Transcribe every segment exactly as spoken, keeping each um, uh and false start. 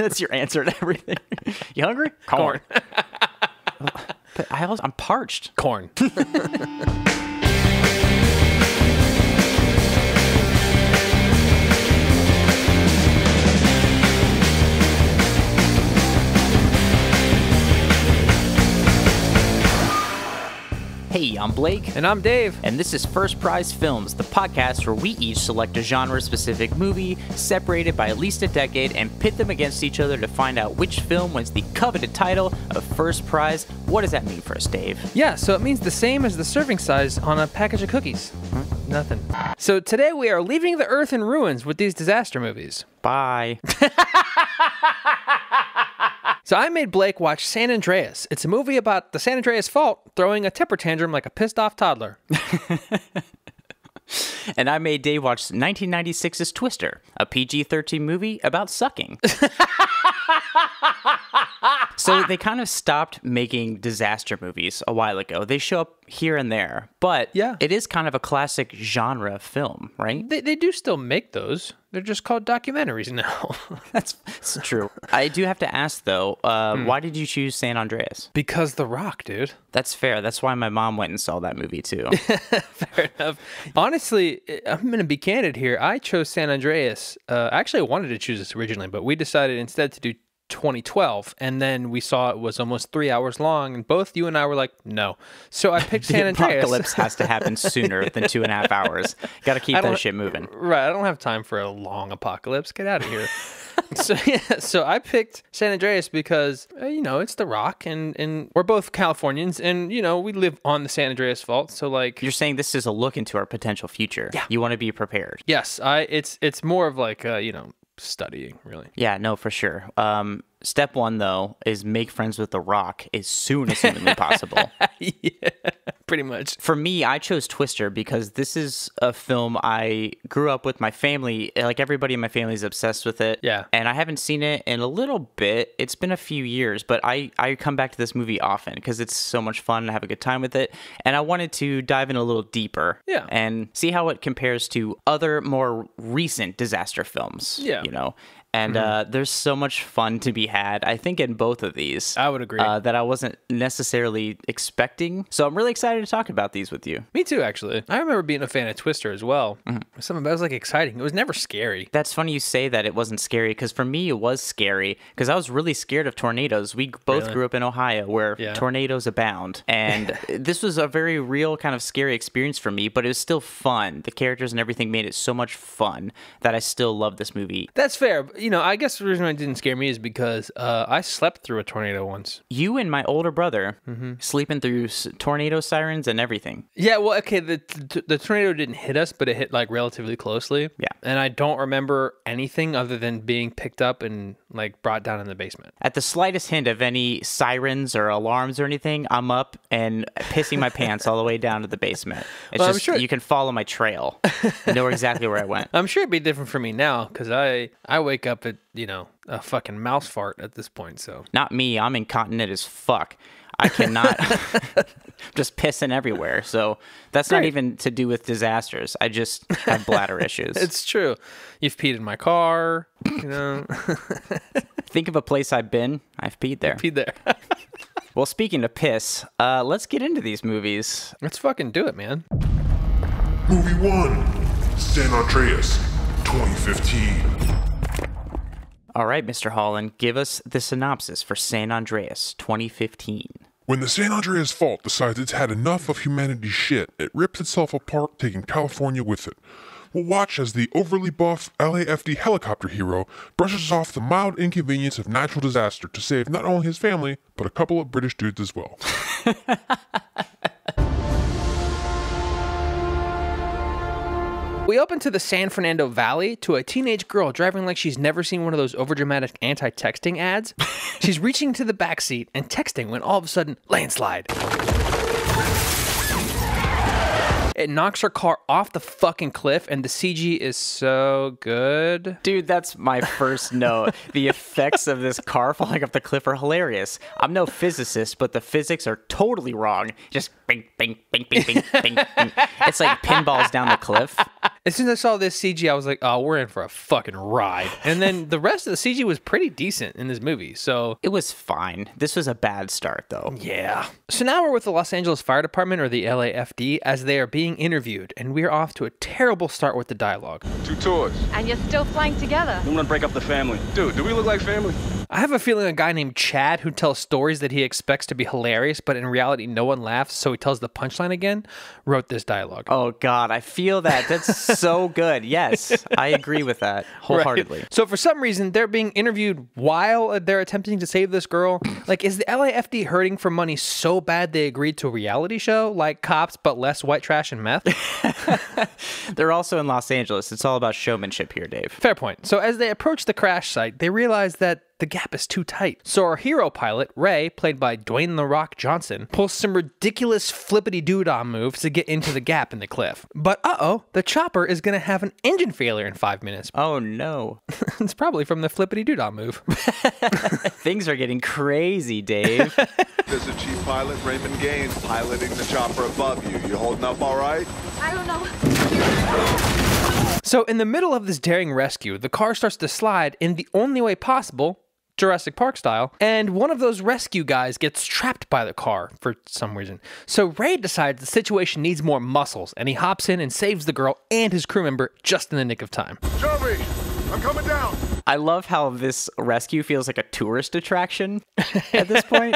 That's your answer to everything. You hungry? Corn. Corn. But I also, I'm parched. Corn. Hey, I'm Blake. And I'm Dave. And this is First Prize Films, the podcast where we each select a genre-specific movie, separated by at least a decade, and pit them against each other to find out which film wins the coveted title of First Prize. What does that mean for us, Dave? Yeah, so it means the same as the serving size on a package of cookies. Hmm? Nothing. So today we are leaving the earth in ruins with these disaster movies. Bye. So I made Blake watch San Andreas. It's a movie about the San Andreas Fault throwing a temper tantrum like a pissed off toddler. And I made Dave watch nineteen ninety-six's Twister, a P G thirteen movie about sucking. So they kind of stopped making disaster movies a while ago. They show up here and there, but yeah, it is kind of a classic genre film, right? They, they do still make those. They're just called documentaries now. that's, that's true. I do have to ask, though, uh, hmm. why did you choose San Andreas? Because The Rock, dude. That's fair. That's why my mom went and saw that movie, too. Fair enough. Honestly, I'm going to be candid here. I chose San Andreas. Uh, actually, I wanted to choose this originally, but we decided instead to do twenty twelve, and then we saw it was almost three hours long, and both you and I were like, no. So I picked San Andreas. The apocalypse has to happen sooner than two and a half hours. Got to keep that shit moving. Right. I don't have time for a long apocalypse. Get out of here. So yeah, so I picked San Andreas because, you know, it's The Rock, and, and we're both Californians, and, you know, we live on the San Andreas Fault, so like... You're saying this is a look into our potential future. Yeah. You want to be prepared. Yes. I. It's, it's more of like, uh, you know... studying, really. Yeah, no, for sure. Um, step one, though, is make friends with The Rock as soon as humanly possible. Yeah, pretty much. For me, I chose Twister because this is a film I grew up with my family. Like, everybody in my family is obsessed with it. Yeah. And I haven't seen it in a little bit. It's been a few years, but I, I come back to this movie often because it's so much fun and I have a good time with it. And I wanted to dive in a little deeper. Yeah. And see how it compares to other more recent disaster films. Yeah. You know? And mm-hmm. uh, there's so much fun to be had, I think, in both of these. I would agree. Uh, that I wasn't necessarily expecting. So I'm really excited to talk about these with you. Me too, actually. I remember being a fan of Twister as well. Mm-hmm. Something that was, like, exciting. It was never scary. That's funny you say that it wasn't scary, because for me, it was scary, because I was really scared of tornadoes. We both really? grew up in Ohio, where yeah. tornadoes abound. And this was a very real kind of scary experience for me, but it was still fun. The characters and everything made it so much fun that I still love this movie. That's fair. You know, I guess the reason it didn't scare me is because uh, I slept through a tornado once. You and my older brother mm-hmm. sleeping through s tornado sirens and everything. Yeah, well, okay, the, t the tornado didn't hit us, but it hit, like, relatively closely. Yeah. And I don't remember anything other than being picked up and, like, brought down in the basement. At the slightest hint of any sirens or alarms or anything, I'm up and pissing my pants all the way down to the basement. It's well, just, I'm sure you can follow my trail. I know exactly where I went. I'm sure it'd be different for me now, because I, I wake up up at, you know, a fucking mouse fart at this point, so. Not me. I'm incontinent as fuck. I cannot. Just pissing everywhere. So that's Great. Not even to do with disasters. I just have bladder issues. It's true. You've peed in my car, you know. Think of a place I've been. I've peed there. I've peed there. Well, speaking of piss, uh, let's get into these movies. Let's fucking do it, man. Movie one, San Andreas, twenty fifteen. All right, Mister Holland, give us the synopsis for San Andreas twenty fifteen. When the San Andreas Fault decides it's had enough of humanity's shit, it rips itself apart, taking California with it. We'll watch as the overly buff L A F D helicopter hero brushes off the mild inconvenience of natural disaster to save not only his family, but a couple of British dudes as well. We open to the San Fernando Valley to a teenage girl driving like she's never seen one of those overdramatic anti-texting ads. She's reaching to the backseat and texting when all of a sudden, landslide. It knocks her car off the fucking cliff, and the C G is so good. Dude, that's my first note. The effects of this car falling off the cliff are hilarious. I'm no physicist, but the physics are totally wrong. Just bing, bing, bing, bing, bing, bing, bing. It's like pinballs down the cliff. As soon as I saw this C G, I was like, oh, we're in for a fucking ride. And then the rest of the C G was pretty decent in this movie, so... It was fine. This was a bad start, though. Yeah. So now we're with the Los Angeles Fire Department, or the L A F D, as they are being interviewed, and we're off to a terrible start with the dialogue. Two tours. And you're still flying together. We want to break up the family. Dude, do we look like family? I have a feeling a guy named Chad who tells stories that he expects to be hilarious, but in reality, no one laughs, so he tells the punchline again, wrote this dialogue. Oh, God, I feel that. That's so good. Yes, I agree with that wholeheartedly. Right. So for some reason, they're being interviewed while they're attempting to save this girl. Like, is the L A F D hurting for money so bad they agreed to a reality show? Like Cops, but less white trash and meth? They're also in Los Angeles. It's all about showmanship here, Dave. Fair point. So as they approach the crash site, they realize that the gap is too tight. So our hero pilot, Ray, played by Dwayne "The Rock" Johnson, pulls some ridiculous flippity-doo-dah moves to get into the gap in the cliff. But uh-oh, the chopper is going to have an engine failure in five minutes. Oh, no. It's probably from the flippity-doo-dah move. Things are getting crazy, Dave. There's a chief pilot, Raymond Gaines, piloting the chopper above you. You holding up all right? I don't know. So in the middle of this daring rescue, the car starts to slide in the only way possible, Jurassic Park style, and one of those rescue guys gets trapped by the car for some reason. So Ray decides the situation needs more muscles, and he hops in and saves the girl and his crew member just in the nick of time. Joby, I'm coming down. I love how this rescue feels like a tourist attraction at this point.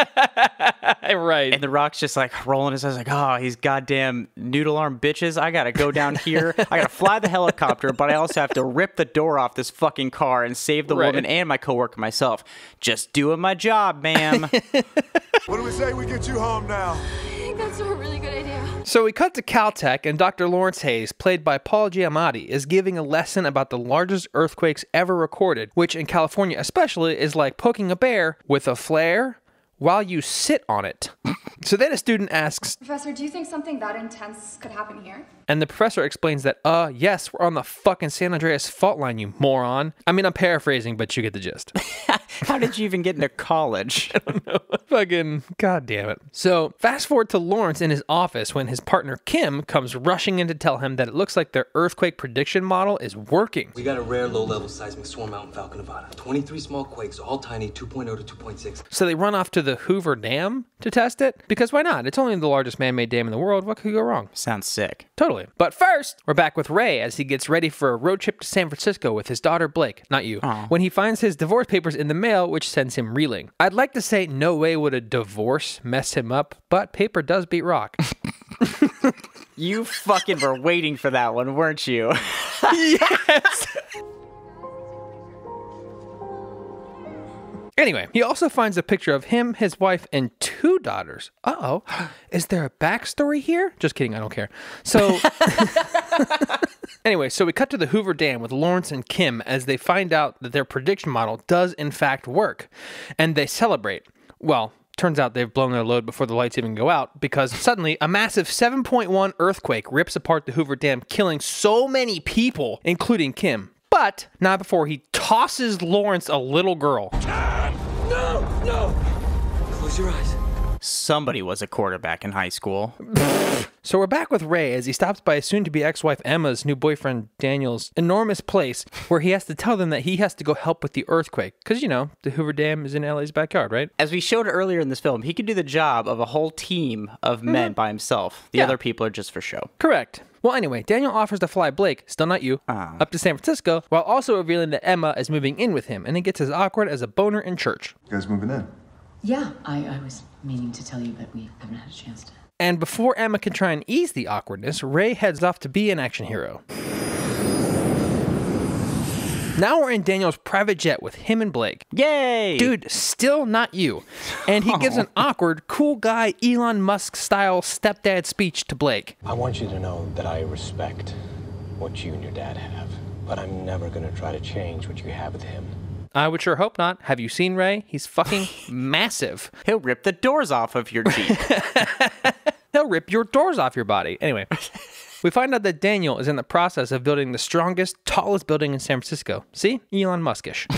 Right. And The Rock's just like rolling his eyes like, oh, these goddamn noodle arm bitches. I got to go down here. I got to fly the helicopter, but I also have to rip the door off this fucking car and save the right. woman and my coworker myself. Just doing my job, ma'am. What do we say we get you home now? That's a really good idea. So we cut to Caltech, and Doctor Lawrence Hayes, played by Paul Giamatti, is giving a lesson about the largest earthquakes ever recorded, which in California especially is like poking a bear with a flare while you sit on it. So then a student asks, Professor, do you think something that intense could happen here? And the professor explains that, uh, yes, we're on the fucking San Andreas fault line, you moron. I mean, I'm paraphrasing, but you get the gist. How did you even get into college? I don't know. Fucking goddamn it. So fast forward to Lawrence in his office when his partner Kim comes rushing in to tell him that it looks like their earthquake prediction model is working. We got a rare low-level seismic storm out in Falcon, Nevada. twenty-three small quakes, all tiny, two point oh to two point six. So they run off to the Hoover Dam to test it, because why not? It's only the largest man-made dam in the world. What could go wrong? Sounds sick. Totally. But first, we're back with Ray as he gets ready for a road trip to San Francisco with his daughter Blake, not you, Aww. when he finds his divorce papers in the mail, which sends him reeling. I'd like to say no way would a divorce mess him up, but paper does beat rock. You fucking were waiting for that one, weren't you? Yes! Anyway, he also finds a picture of him, his wife, and two daughters. Uh-oh. Is there a backstory here? Just kidding. I don't care. So... Anyway, so we cut to the Hoover Dam with Lawrence and Kim as they find out that their prediction model does, in fact, work. And they celebrate. Well... Turns out they've blown their load before the lights even go out, because suddenly a massive seven point one earthquake rips apart the Hoover Dam, killing so many people, including Kim. But not before he tosses Lawrence a little girl. No, no! Close your eyes. Somebody was a quarterback in high school. So we're back with Ray as he stops by his soon-to-be ex-wife Emma's new boyfriend Daniel's enormous place, where he has to tell them that he has to go help with the earthquake. Because, you know, the Hoover Dam is in L A's backyard, right? As we showed earlier in this film, he could do the job of a whole team of mm-hmm. men by himself. The yeah. other people are just for show. Correct. Well, anyway, Daniel offers to fly Blake, still not you, uh. up to San Francisco, while also revealing that Emma is moving in with him, and it gets as awkward as a boner in church. You guys moving in? Yeah, I, I was meaning to tell you, but we haven't had a chance to. And before Emma can try and ease the awkwardness, Ray heads off to be an action hero. Now we're in Daniel's private jet with him and Blake. Yay! Dude, still not you. And he gives an awkward, cool guy, Elon Musk-style stepdad speech to Blake. I want you to know that I respect what you and your dad have, but I'm never going to try to change what you have with him. I would sure hope not. Have you seen Ray? He's fucking massive. He'll rip the doors off of your Jeep. He'll rip your doors off your body. Anyway, we find out that Daniel is in the process of building the strongest, tallest building in San Francisco. See? Elon Muskish.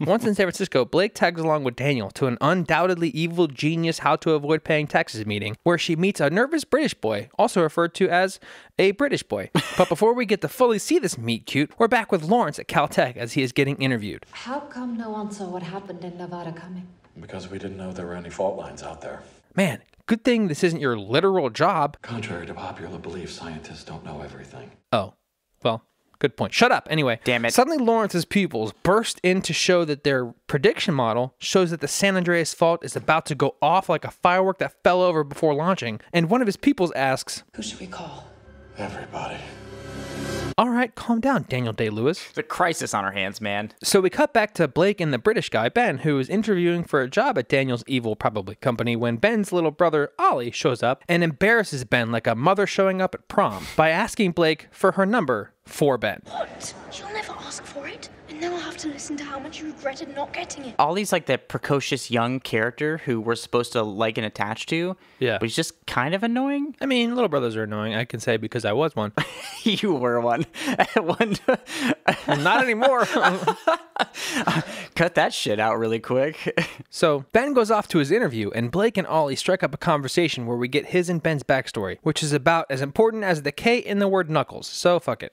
Once in San Francisco, Blake tags along with Daniel to an undoubtedly evil genius how to avoid paying taxes meeting, where she meets a nervous British boy, also referred to as a British boy. But before we get to fully see this meet-cute, we're back with Lawrence at Caltech as he is getting interviewed. How come no one saw what happened in Nevada coming? Because we didn't know there were any fault lines out there. Man, good thing this isn't your literal job. Contrary to popular belief, scientists don't know everything. Oh, well, good point. Shut up. Anyway, damn it. Suddenly Lawrence's pupils burst in to show that their prediction model shows that the San Andreas fault is about to go off like a firework that fell over before launching. And one of his pupils asks, who should we call? Everybody. All right, calm down, Daniel Day-Lewis. It's a crisis on our hands, man. So we cut back to Blake and the British guy, Ben, who is interviewing for a job at Daniel's evil, probably, company when Ben's little brother, Ollie, shows up and embarrasses Ben like a mother showing up at prom by asking Blake for her number for Ben. What? She'll never ask for it. And then I'll have to listen to how much you regretted not getting it. Ollie's like that precocious young character who we're supposed to like and attach to. Yeah. But he's just kind of annoying. I mean, little brothers are annoying. I can say because I was one. You were one. one Not anymore. Cut that shit out really quick. So Ben goes off to his interview and Blake and Ollie strike up a conversation where we get his and Ben's backstory, which is about as important as the K in the word knuckles. So fuck it.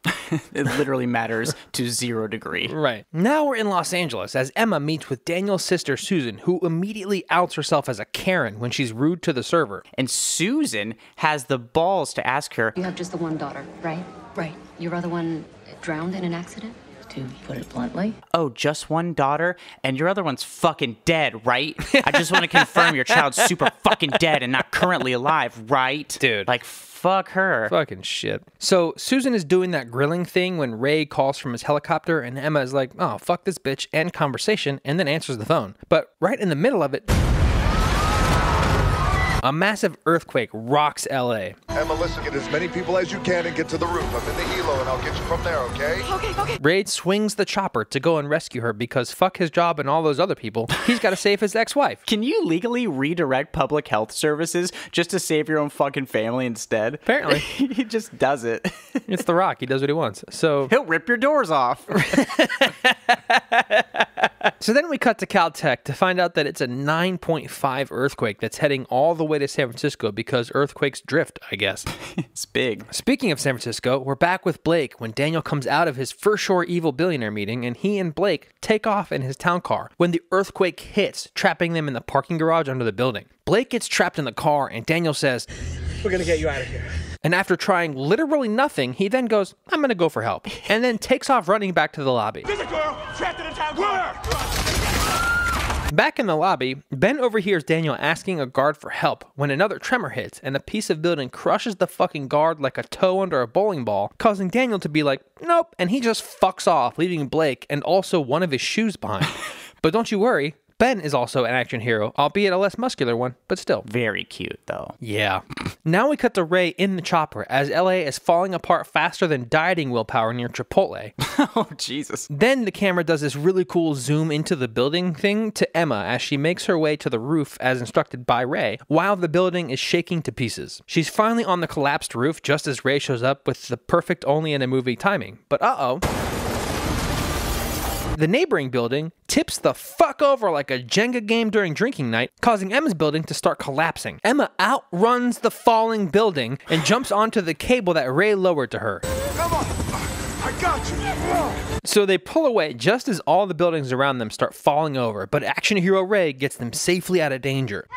It literally matters to zero degree. Right. Now we're in Los Angeles as Emma meets with Daniel's sister, Susan, who immediately outs herself as a Karen when she's rude to the server. And Susan has the balls to ask her, you have just the one daughter, right? Right. Your other one drowned in an accident? To put it bluntly. Oh, just one daughter? And your other one's fucking dead, right? I just want to confirm your child's super fucking dead and not currently alive, right? Dude. Like, fuck her. Fucking shit. So Susan is doing that grilling thing when Ray calls from his helicopter and Emma is like, oh, fuck this bitch, end conversation, and then answers the phone. But right in the middle of it, a massive earthquake rocks L A. Emma, listen, get as many people as you can and get to the roof. I'm in the E L O and I'll get you from there, okay? Okay, okay. Ray swings the chopper to go and rescue her because fuck his job and all those other people. He's got to save his ex-wife. Can you legally redirect public health services just to save your own fucking family instead? Apparently. He just does it. It's The Rock. He does what he wants. So he'll rip your doors off. So then we cut to Caltech to find out that it's a nine point five earthquake that's heading all the way to San Francisco because earthquakes drift, I guess. It's big. Speaking of San Francisco, we're back with Blake when Daniel comes out of his First Shore Evil Billionaire meeting and he and Blake take off in his town car when the earthquake hits, trapping them in the parking garage under the building. Blake gets trapped in the car and Daniel says, we're gonna get you out of here. And after trying literally nothing, he then goes, I'm gonna go for help. And then takes off running back to the lobby. There's a girl trapped in a town car. Back in the lobby, Ben overhears Daniel asking a guard for help when another tremor hits and a piece of building crushes the fucking guard like a toe under a bowling ball, causing Daniel to be like, nope, and he just fucks off, leaving Blake and also one of his shoes behind. But don't you worry, Ben is also an action hero, albeit a less muscular one, but still. Very cute, though. Yeah. Now we cut to Ray in the chopper as L A is falling apart faster than dieting willpower near Chipotle. Oh, Jesus. Then the camera does this really cool zoom into the building thing to Emma as she makes her way to the roof as instructed by Ray, while the building is shaking to pieces. She's finally on the collapsed roof just as Ray shows up with the perfect only in a movie timing. But uh-oh. The neighboring building tips the fuck over like a Jenga game during drinking night, causing Emma's building to start collapsing. Emma outruns the falling building and jumps onto the cable that Ray lowered to her. Come on. I got you. So they pull away just as all the buildings around them start falling over, but action hero Ray gets them safely out of danger.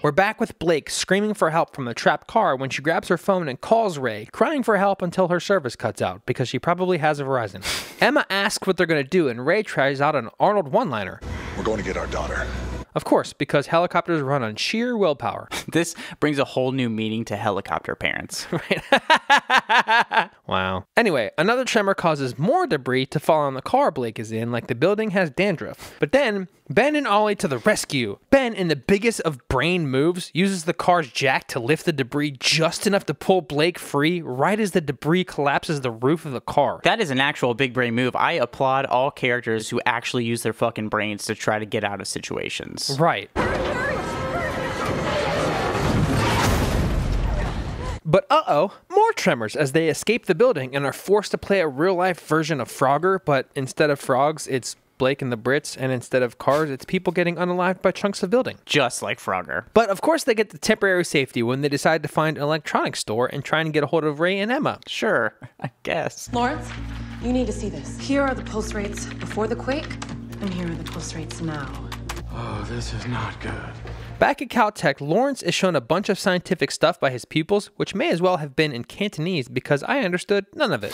We're back with Blake screaming for help from the trapped car when she grabs her phone and calls Ray, crying for help until her service cuts out because she probably has a Verizon. Emma asks what they're going to do and Ray tries out an Arnold one-liner. We're going to get our daughter. Of course, because helicopters run on sheer willpower. This brings a whole new meaning to helicopter parents. Right? Wow. Anyway, another tremor causes more debris to fall on the car Blake is in, like the building has dandruff. But then, Ben and Ollie to the rescue. Ben, in the biggest of brain moves, uses the car's jack to lift the debris just enough to pull Blake free right as the debris collapses the roof of the car. That is an actual big brain move. I applaud all characters who actually use their fucking brains to try to get out of situations. Right. But uh-oh, more tremors as they escape the building and are forced to play a real-life version of Frogger, but instead of frogs, it's Blake and the Brits, and instead of cars, it's people getting unalived by chunks of building. Just like Frogger. But of course they get the temporary safety when they decide to find an electronics store and try and get a hold of Ray and Emma. Sure, I guess. Lawrence, you need to see this. Here are the pulse rates before the quake, and here are the pulse rates now. Oh, this is not good. Back at Caltech, Lawrence is shown a bunch of scientific stuff by his pupils, which may as well have been in Cantonese because I understood none of it.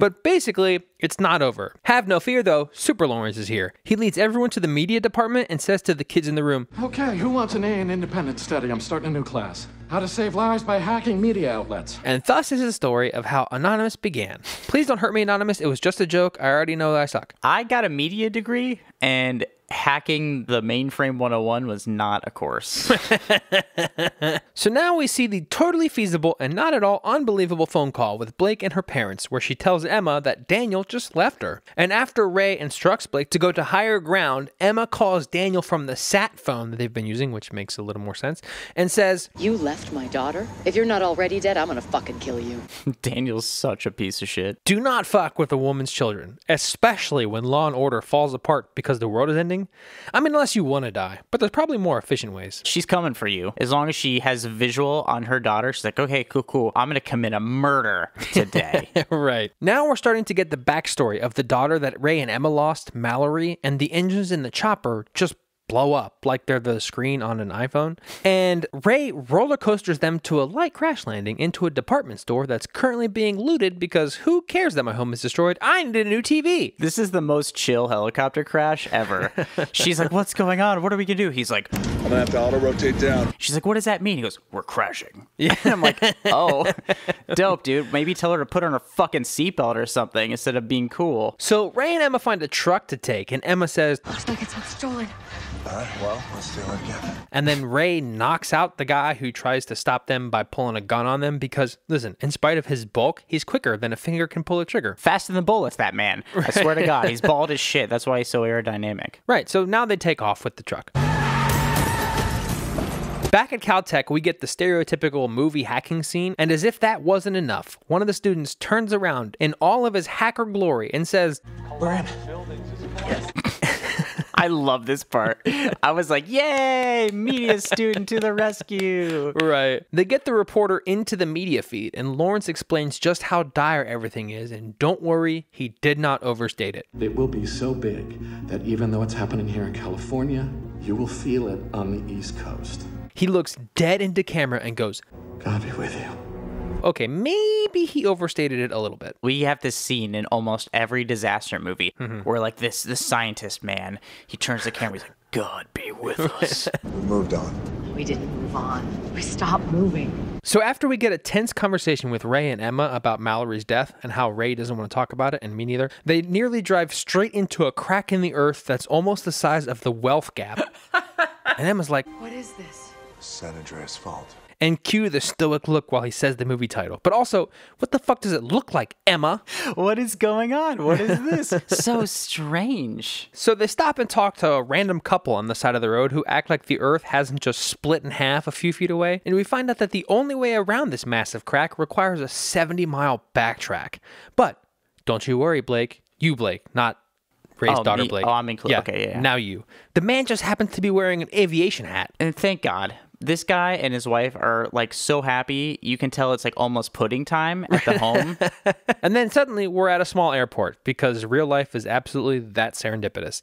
But basically, it's not over. Have no fear though, Super Lawrence is here. He leads everyone to the media department and says to the kids in the room, "Okay, who wants an A in independent study? I'm starting a new class. How to save lives by hacking media outlets." And thus is the story of how Anonymous began. Please don't hurt me, Anonymous. It was just a joke. I already know that I suck. I got a media degree and hacking the mainframe one oh one was not a course. So now we see the totally feasible and not at all unbelievable phone call with Blake and her parents, where she tells Emma that Daniel just left her. And after Ray instructs Blake to go to higher ground, Emma calls Daniel from the sat phone that they've been using, which makes a little more sense, and says, "You left my daughter? If you're not already dead, I'm gonna fucking kill you." Daniel's such a piece of shit. Do not fuck with a woman's children, especially when Law and Order falls apart because the world is ending. I mean, unless you want to die, but there's probably more efficient ways. She's coming for you. As long as she has a visual on her daughter, she's like, okay, cool, cool. I'm going to commit a murder today. Right. Now we're starting to get the backstory of the daughter that Ray and Emma lost, Mallory, and the engines in the chopper just blow up like they're the screen on an iPhone. And Ray roller coasters them to a light crash landing into a department store that's currently being looted because who cares that my home is destroyed? I need a new T V. This is the most chill helicopter crash ever. She's like, "What's going on? What are we gonna do?" He's like, "I'm gonna have to auto rotate down." She's like, "What does that mean?" He goes, "We're crashing." Yeah. And I'm like, oh, dope, dude. Maybe tell her to put on her fucking seatbelt or something instead of being cool. So Ray and Emma find a truck to take, and Emma says, "Looks like it's been stolen." All right, well, let's do it again. And then Ray knocks out the guy who tries to stop them by pulling a gun on them because, listen, in spite of his bulk, he's quicker than a finger can pull a trigger. Faster than bullets, that man. I swear to God, he's bald as shit. That's why he's so aerodynamic. Right, so now they take off with the truck. Back at Caltech, we get the stereotypical movie hacking scene, and as if that wasn't enough, one of the students turns around in all of his hacker glory and says, "We're in." Yes. I love this part. I was like, yay, media student to the rescue. Right. They get the reporter into the media feed, and Lawrence explains just how dire everything is, and don't worry, he did not overstate it. "It will be so big that even though it's happening here in California, you will feel it on the East Coast." He looks dead into camera and goes, "God be with you." Okay, maybe he overstated it a little bit. We have this scene in almost every disaster movie mm-hmm. where, like, this this scientist man, he turns the camera, he's like, "God be with us." We moved on. We didn't move on. We stopped moving. So after we get a tense conversation with Ray and Emma about Mallory's death and how Ray doesn't want to talk about it, and me neither, they nearly drive straight into a crack in the earth that's almost the size of the wealth gap. And Emma's like, "What is this?" "San Andreas fault." And cue the stoic look while he says the movie title. But also, what the fuck does it look like, Emma? What is going on? What is this? So strange. So they stop and talk to a random couple on the side of the road who act like the earth hasn't just split in half a few feet away. And we find out that the only way around this massive crack requires a seventy mile backtrack. But don't you worry, Blake. You, Blake, not Ray's oh, daughter, me. Blake. Oh, I'm included. Yeah. Okay, yeah. Now you. The man just happens to be wearing an aviation hat. And thank God. This guy and his wife are, like, so happy. You can tell it's, like, almost pudding time at the home. And then suddenly we're at a small airport because real life is absolutely that serendipitous.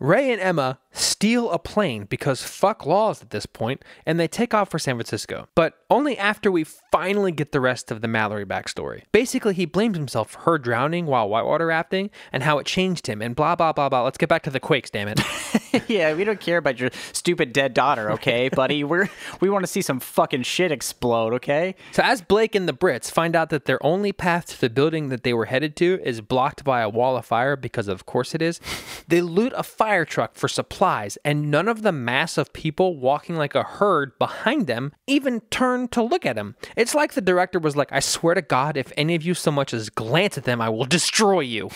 Ray and Emma steal a plane because fuck laws at this point, and they take off for San Francisco. But only after we finally get the rest of the Mallory backstory. Basically, he blames himself for her drowning while whitewater rafting and how it changed him and blah, blah, blah, blah. Let's get back to the quakes, damn it. Yeah, we don't care about your stupid dead daughter, okay, buddy? We're, we want to see some fucking shit explode, okay? So as Blake and the Brits find out that their only path to the building that they were headed to is blocked by a wall of fire, because of course it is, they loot a fire truck for supplies eyes, and none of the mass of people walking like a herd behind them even turned to look at him. It's like the director was like, I swear to God, if any of you so much as glance at them, I will destroy you.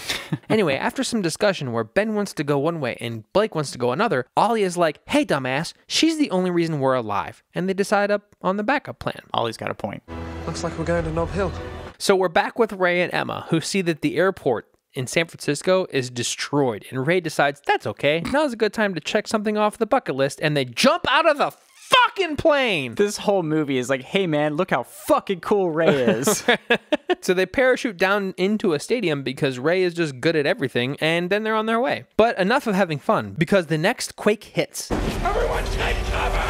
Anyway, after some discussion where Ben wants to go one way and Blake wants to go another, Ollie is like, hey, dumbass, she's the only reason we're alive. And they decide up on the backup plan. Ollie's got a point. Looks like we're going to Nob Hill. So we're back with Ray and Emma, who see that the airport in San Francisco is destroyed, and Ray decides that's okay, now's a good time to check something off the bucket list, and they jump out of the fucking plane. This whole movie is like, hey man, look how fucking cool Ray is. So they parachute down into a stadium because Ray is just good at everything, and then they're on their way. But enough of having fun, because the next quake hits. Everyone take cover!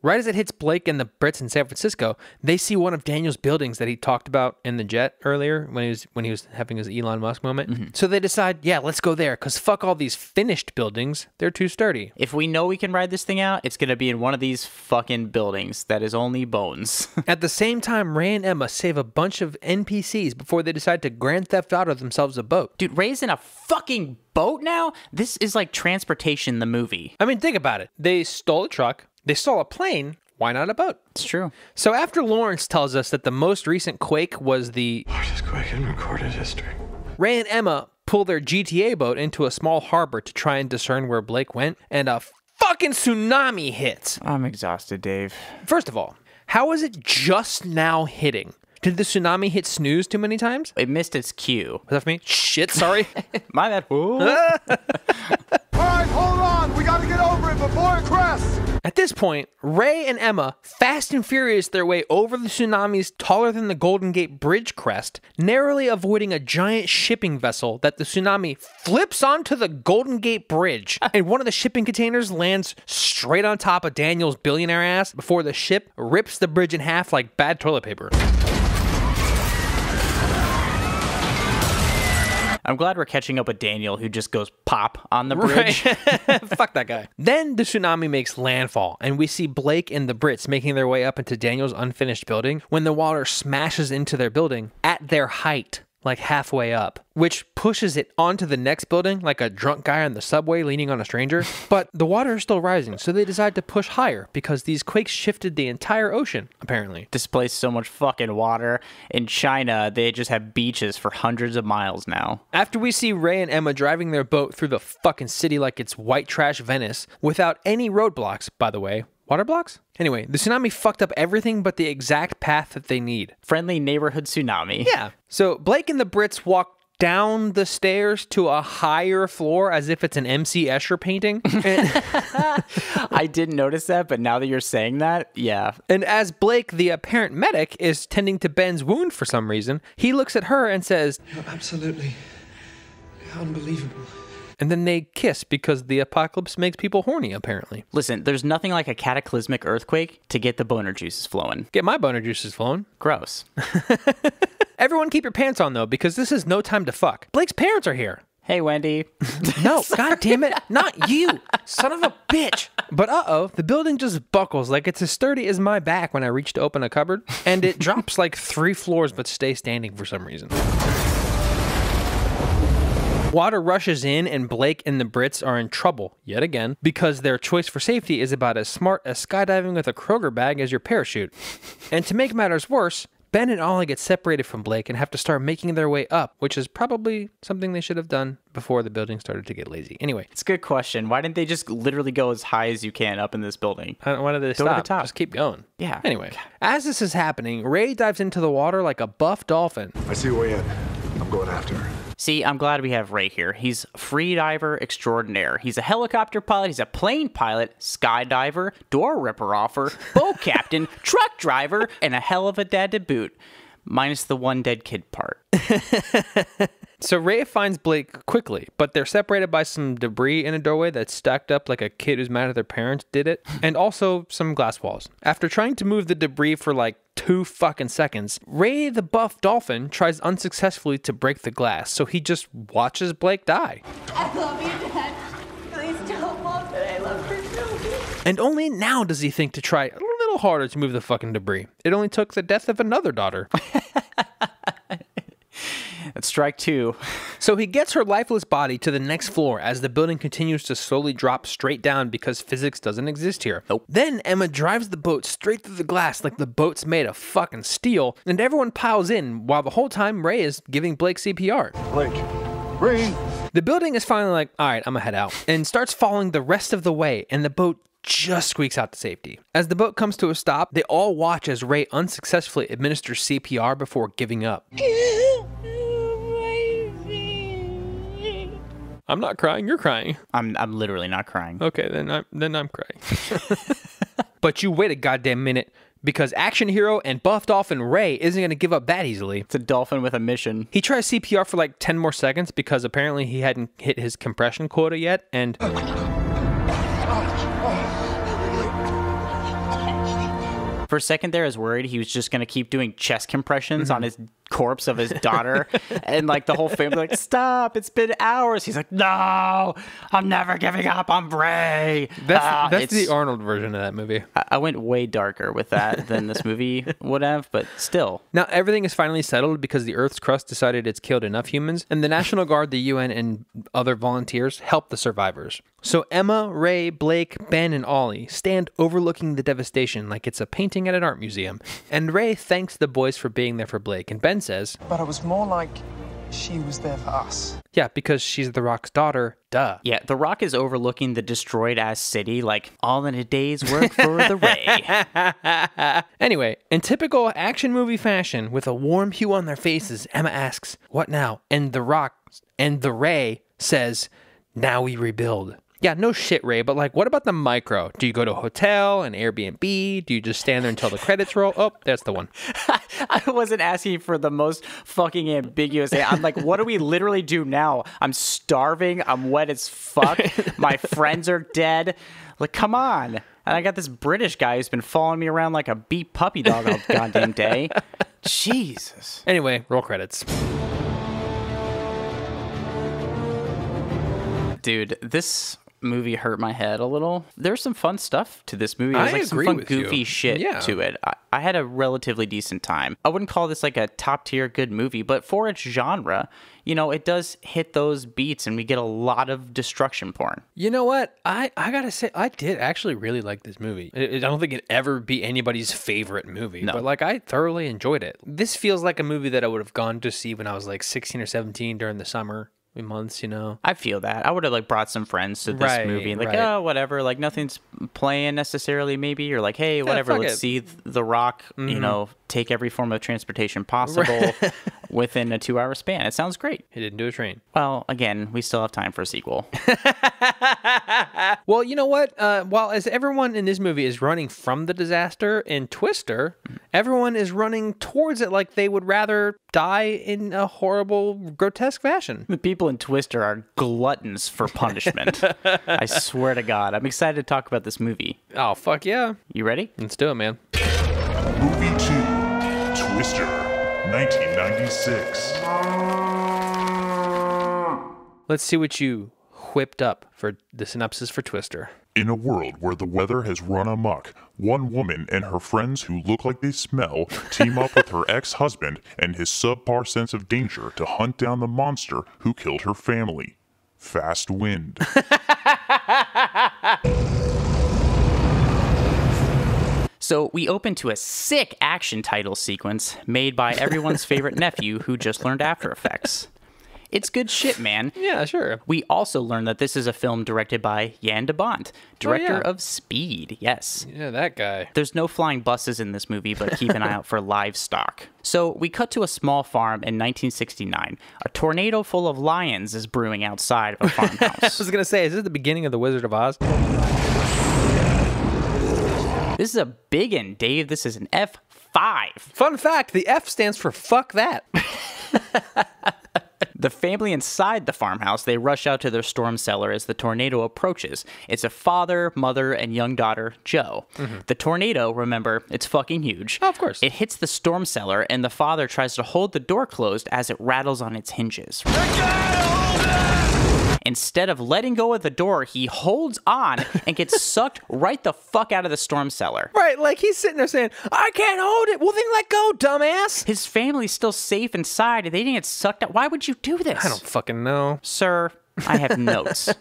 Right as it hits Blake and the Brits in San Francisco, they see one of Daniel's buildings that he talked about in the jet earlier when he was when he was having his Elon Musk moment. Mm-hmm. So they decide, yeah, let's go there, because fuck all these finished buildings. They're too sturdy. If we know we can ride this thing out, it's going to be in one of these fucking buildings that is only bones. At the same time, Ray and Emma save a bunch of N P Cs before they decide to Grand Theft Auto themselves a boat. Dude, Ray's in a fucking boat now? This is like Transportation, the movie. I mean, think about it. They stole a truck. They stole a plane, why not a boat? It's true. So after Lawrence tells us that the most recent quake was the largest quake in recorded history, Ray and Emma pull their G T A boat into a small harbor to try and discern where Blake went, and a fucking tsunami hits. I'm exhausted, Dave. First of all, how is it just now hitting? Did the tsunami hit snooze too many times? It missed its cue. Was that for me? Shit, sorry. My bad. Ooh. All right, hold on. We got to get over it before it crests. At this point, Ray and Emma fast and furious their way over the tsunami's taller than the Golden Gate Bridge crest, narrowly avoiding a giant shipping vessel that the tsunami flips onto the Golden Gate Bridge. And one of the shipping containers lands straight on top of Daniel's billionaire ass before the ship rips the bridge in half like bad toilet paper. I'm glad we're catching up with Daniel, who just goes pop on the bridge. Right. Fuck that guy. Then the tsunami makes landfall, and we see Blake and the Brits making their way up into Daniel's unfinished building when the water smashes into their building at their height, like halfway up, which pushes it onto the next building like a drunk guy on the subway leaning on a stranger. But the water is still rising, so they decide to push higher because these quakes shifted the entire ocean, apparently. Displaced so much fucking water. In China, they just have beaches for hundreds of miles now. After we see Ray and Emma driving their boat through the fucking city like it's white trash Venice, without any roadblocks, by the way. Water blocks? Anyway, the tsunami fucked up everything but the exact path that they need. Friendly neighborhood tsunami. Yeah. So Blake and the Brits walk down the stairs to a higher floor as if it's an M C Escher painting. And I didn't notice that, but now that you're saying that, yeah. And as Blake, the apparent medic, is tending to Ben's wound for some reason, he looks at her and says, "You're absolutely unbelievable." And then they kiss because the apocalypse makes people horny, apparently. Listen, there's nothing like a cataclysmic earthquake to get the boner juices flowing. Get my boner juices flowing. Gross. Everyone keep your pants on, though, because this is no time to fuck. Blake's parents are here. Hey, Wendy. No, God damn it, not you, son of a bitch. But uh-oh, the building just buckles like it's as sturdy as my back when I reach to open a cupboard. And it drops like three floors but stays standing for some reason. Water rushes in, and Blake and the Brits are in trouble, yet again, because their choice for safety is about as smart as skydiving with a Kroger bag as your parachute. And to make matters worse, Ben and Ollie get separated from Blake and have to start making their way up, which is probably something they should have done before the building started to get lazy. Anyway. It's a good question. Why didn't they just literally go as high as you can up in this building? Why did they stop? Go to the top. Just keep going. Yeah. Anyway. As this is happening, Ray dives into the water like a buff dolphin. I see a way in. I'm going after her. See, I'm glad we have Ray here. He's freediver extraordinaire. He's a helicopter pilot, he's a plane pilot, skydiver, door ripper-offer, boat captain, truck driver, and a hell of a dad to boot. Minus the one dead kid part. So Ray finds Blake quickly, but they're separated by some debris in a doorway that's stacked up like a kid who's mad at their parents did it, and also some glass walls. After trying to move the debris for like two fucking seconds, Ray the buff dolphin tries unsuccessfully to break the glass, so he just watches Blake die. I love you, Dad. Please tell Mom that I love her too. And only now does he think to try a little harder to move the fucking debris. It only took the death of another daughter. That's strike two. So he gets her lifeless body to the next floor as the building continues to slowly drop straight down because physics doesn't exist here. Nope. Then Emma drives the boat straight through the glass like the boat's made of fucking steel, and everyone piles in while the whole time Ray is giving Blake C P R. Blake, Ray. The building is finally like, all right, I'm gonna head out, and starts falling the rest of the way, and the boat just squeaks out to safety. As the boat comes to a stop, they all watch as Ray unsuccessfully administers C P R before giving up. I'm not crying, you're crying. I'm, I'm literally not crying. Okay, then I'm, then I'm crying. But you wait a goddamn minute, because action hero and buffed dolphin Ray isn't going to give up that easily. It's a dolphin with a mission. He tries C P R for like ten more seconds because apparently he hadn't hit his compression quota yet, and... For a second there, I was worried he was just going to keep doing chest compressions mm-hmm. on his corpse of his daughter. And like the whole family like, stop, it's been hours. He's like, no, I'm never giving up. I'm Ray. That's, uh, that's the Arnold version of that movie. I, I went way darker with that than this movie would have, but still. Now everything is finally settled because the Earth's crust decided it's killed enough humans, and the National Guard, the U N, and other volunteers help the survivors. So Emma, Ray, Blake, Ben, and Ollie stand overlooking the devastation like it's a painting at an art museum. And Ray thanks the boys for being there for Blake, and Ben says, but it was more like she was there for us. Yeah, because she's The Rock's daughter, duh. Yeah, The Rock is overlooking the destroyed-ass city like, all in a day's work for the Ray. Anyway, in typical action movie fashion, with a warm hue on their faces, Emma asks, what now? And The Rock, and the Ray says, now we rebuild. Yeah, no shit, Ray, but like, what about the micro? Do you go to a hotel, an Airbnb? Do you just stand there until the credits roll? Oh, that's the one. I wasn't asking for the most fucking ambiguous. I'm like, what do we literally do now? I'm starving. I'm wet as fuck. My friends are dead. Like, come on. And I got this British guy who's been following me around like a beat puppy dog all goddamn day. Jesus. Anyway, roll credits. Dude, this movie hurt my head a little. There's some fun stuff to this movie. There's like some fun goofy shit to it. I, I had a relatively decent time. I wouldn't call this like a top tier good movie, but for its genre, you know, it does hit those beats and we get a lot of destruction porn. You know what? I, I gotta say, I did actually really like this movie. I, I don't think it'd ever be anybody's favorite movie, no. But like I thoroughly enjoyed it. This feels like a movie that I would have gone to see when I was like sixteen or seventeen during the summer. Months, you know. I feel that. I would have like brought some friends to this right, movie and like, right. oh, whatever. Like nothing's playing necessarily maybe. You're like, hey, whatever. Yeah, let's it. see The Rock, mm-hmm. you know, take every form of transportation possible within a two hour span. It sounds great. He didn't do a train. Well, again, we still have time for a sequel. Well, you know what? Uh, while as everyone in this movie is running from the disaster in Twister, mm-hmm. everyone is running towards it like they would rather die in a horrible, grotesque fashion. The people in Twister are gluttons for punishment. I swear to God. I'm excited to talk about this movie. Oh, fuck yeah. You ready? Let's do it, man. Movie two, Twister, nineteen ninety-six. Let's see what you whipped up for the synopsis for Twister. In a world where the weather has run amok, one woman and her friends who look like they smell team up with her ex-husband and his subpar sense of danger to hunt down the monster who killed her family. Fast Wind. So we open to a sick action title sequence made by everyone's favorite nephew who just learned After Effects. It's good shit, man. Yeah, sure. We also learned that this is a film directed by Jan de Bont, director oh, yeah. of Speed. Yes. Yeah, that guy. There's no flying buses in this movie, but keep an eye out for livestock. So we cut to a small farm in nineteen sixty-nine. A tornado full of lions is brewing outside of a farmhouse. I was going to say, is this the beginning of The Wizard of Oz? This is a biggin', Dave. This is an F five. Fun fact, the F stands for fuck that. The family inside the farmhouse, they rush out to their storm cellar as the tornado approaches. It's a father, mother, and young daughter, Joe. Mm-hmm. The tornado, remember, it's fucking huge. Oh, of course. It hits the storm cellar, and the father tries to hold the door closed as it rattles on its hinges. I can't hold it! Instead of letting go of the door, he holds on and gets sucked right the fuck out of the storm cellar. Right, like he's sitting there saying, I can't hold it. Well, then let go, dumbass. His family's still safe inside and they didn't get sucked out. Why would you do this? I don't fucking know. Sir, I have notes.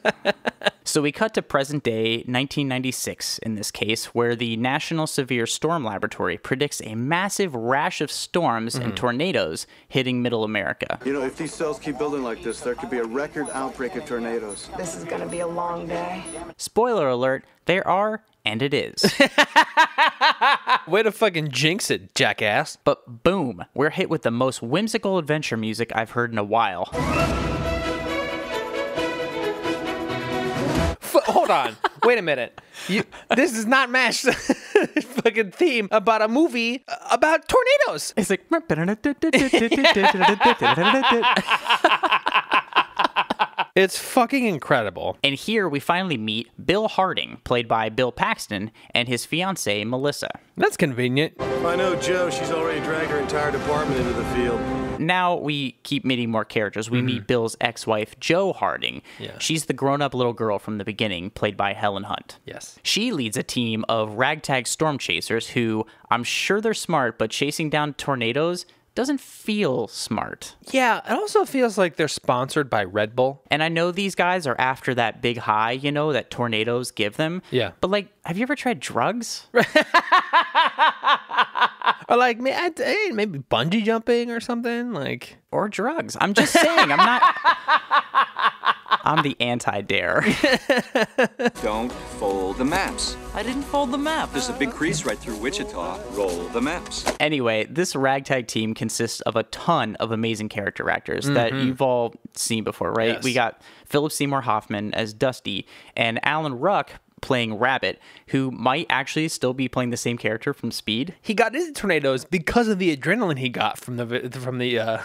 So we cut to present day nineteen ninety-six in this case, where the National Severe Storm Laboratory predicts a massive rash of storms mm-hmm. and tornadoes hitting middle America. You know, if these cells keep building like this, there could be a record outbreak of tornadoes. This is going to be a long day. Spoiler alert, there are, and it is. Way to fucking jinx it, jackass. But boom, we're hit with the most whimsical adventure music I've heard in a while. Hold on. Wait a minute. You, this is not MASH fucking theme about a movie about tornadoes. It's like... It's fucking incredible. And here we finally meet Bill Harding, played by Bill Paxton, and his fiancée, Melissa. That's convenient. I know Joe. She's already dragged her entire department into the field. Now we keep meeting more characters. We mm-hmm. meet Bill's ex-wife, Jo Harding. Yeah. She's the grown-up little girl from the beginning, played by Helen Hunt. Yes. She leads a team of ragtag storm chasers who, I'm sure they're smart, but chasing down tornadoes doesn't feel smart. Yeah, it also feels like they're sponsored by Red Bull. And I know these guys are after that big high, you know, that tornadoes give them. Yeah. But like, have you ever tried drugs? Or like, hey, maybe bungee jumping or something, like. Or drugs. I'm just saying, I'm not. I'm the anti-dare. Don't fold the maps. I didn't fold the map. There's a big crease right through Wichita. Roll the maps. Anyway, this ragtag team consists of a ton of amazing character actors mm-hmm. that you've all seen before, right? Yes. We got Philip Seymour Hoffman as Dusty and Alan Ruck playing Rabbit, who might actually still be playing the same character from Speed. He got into tornadoes because of the adrenaline he got from the from the uh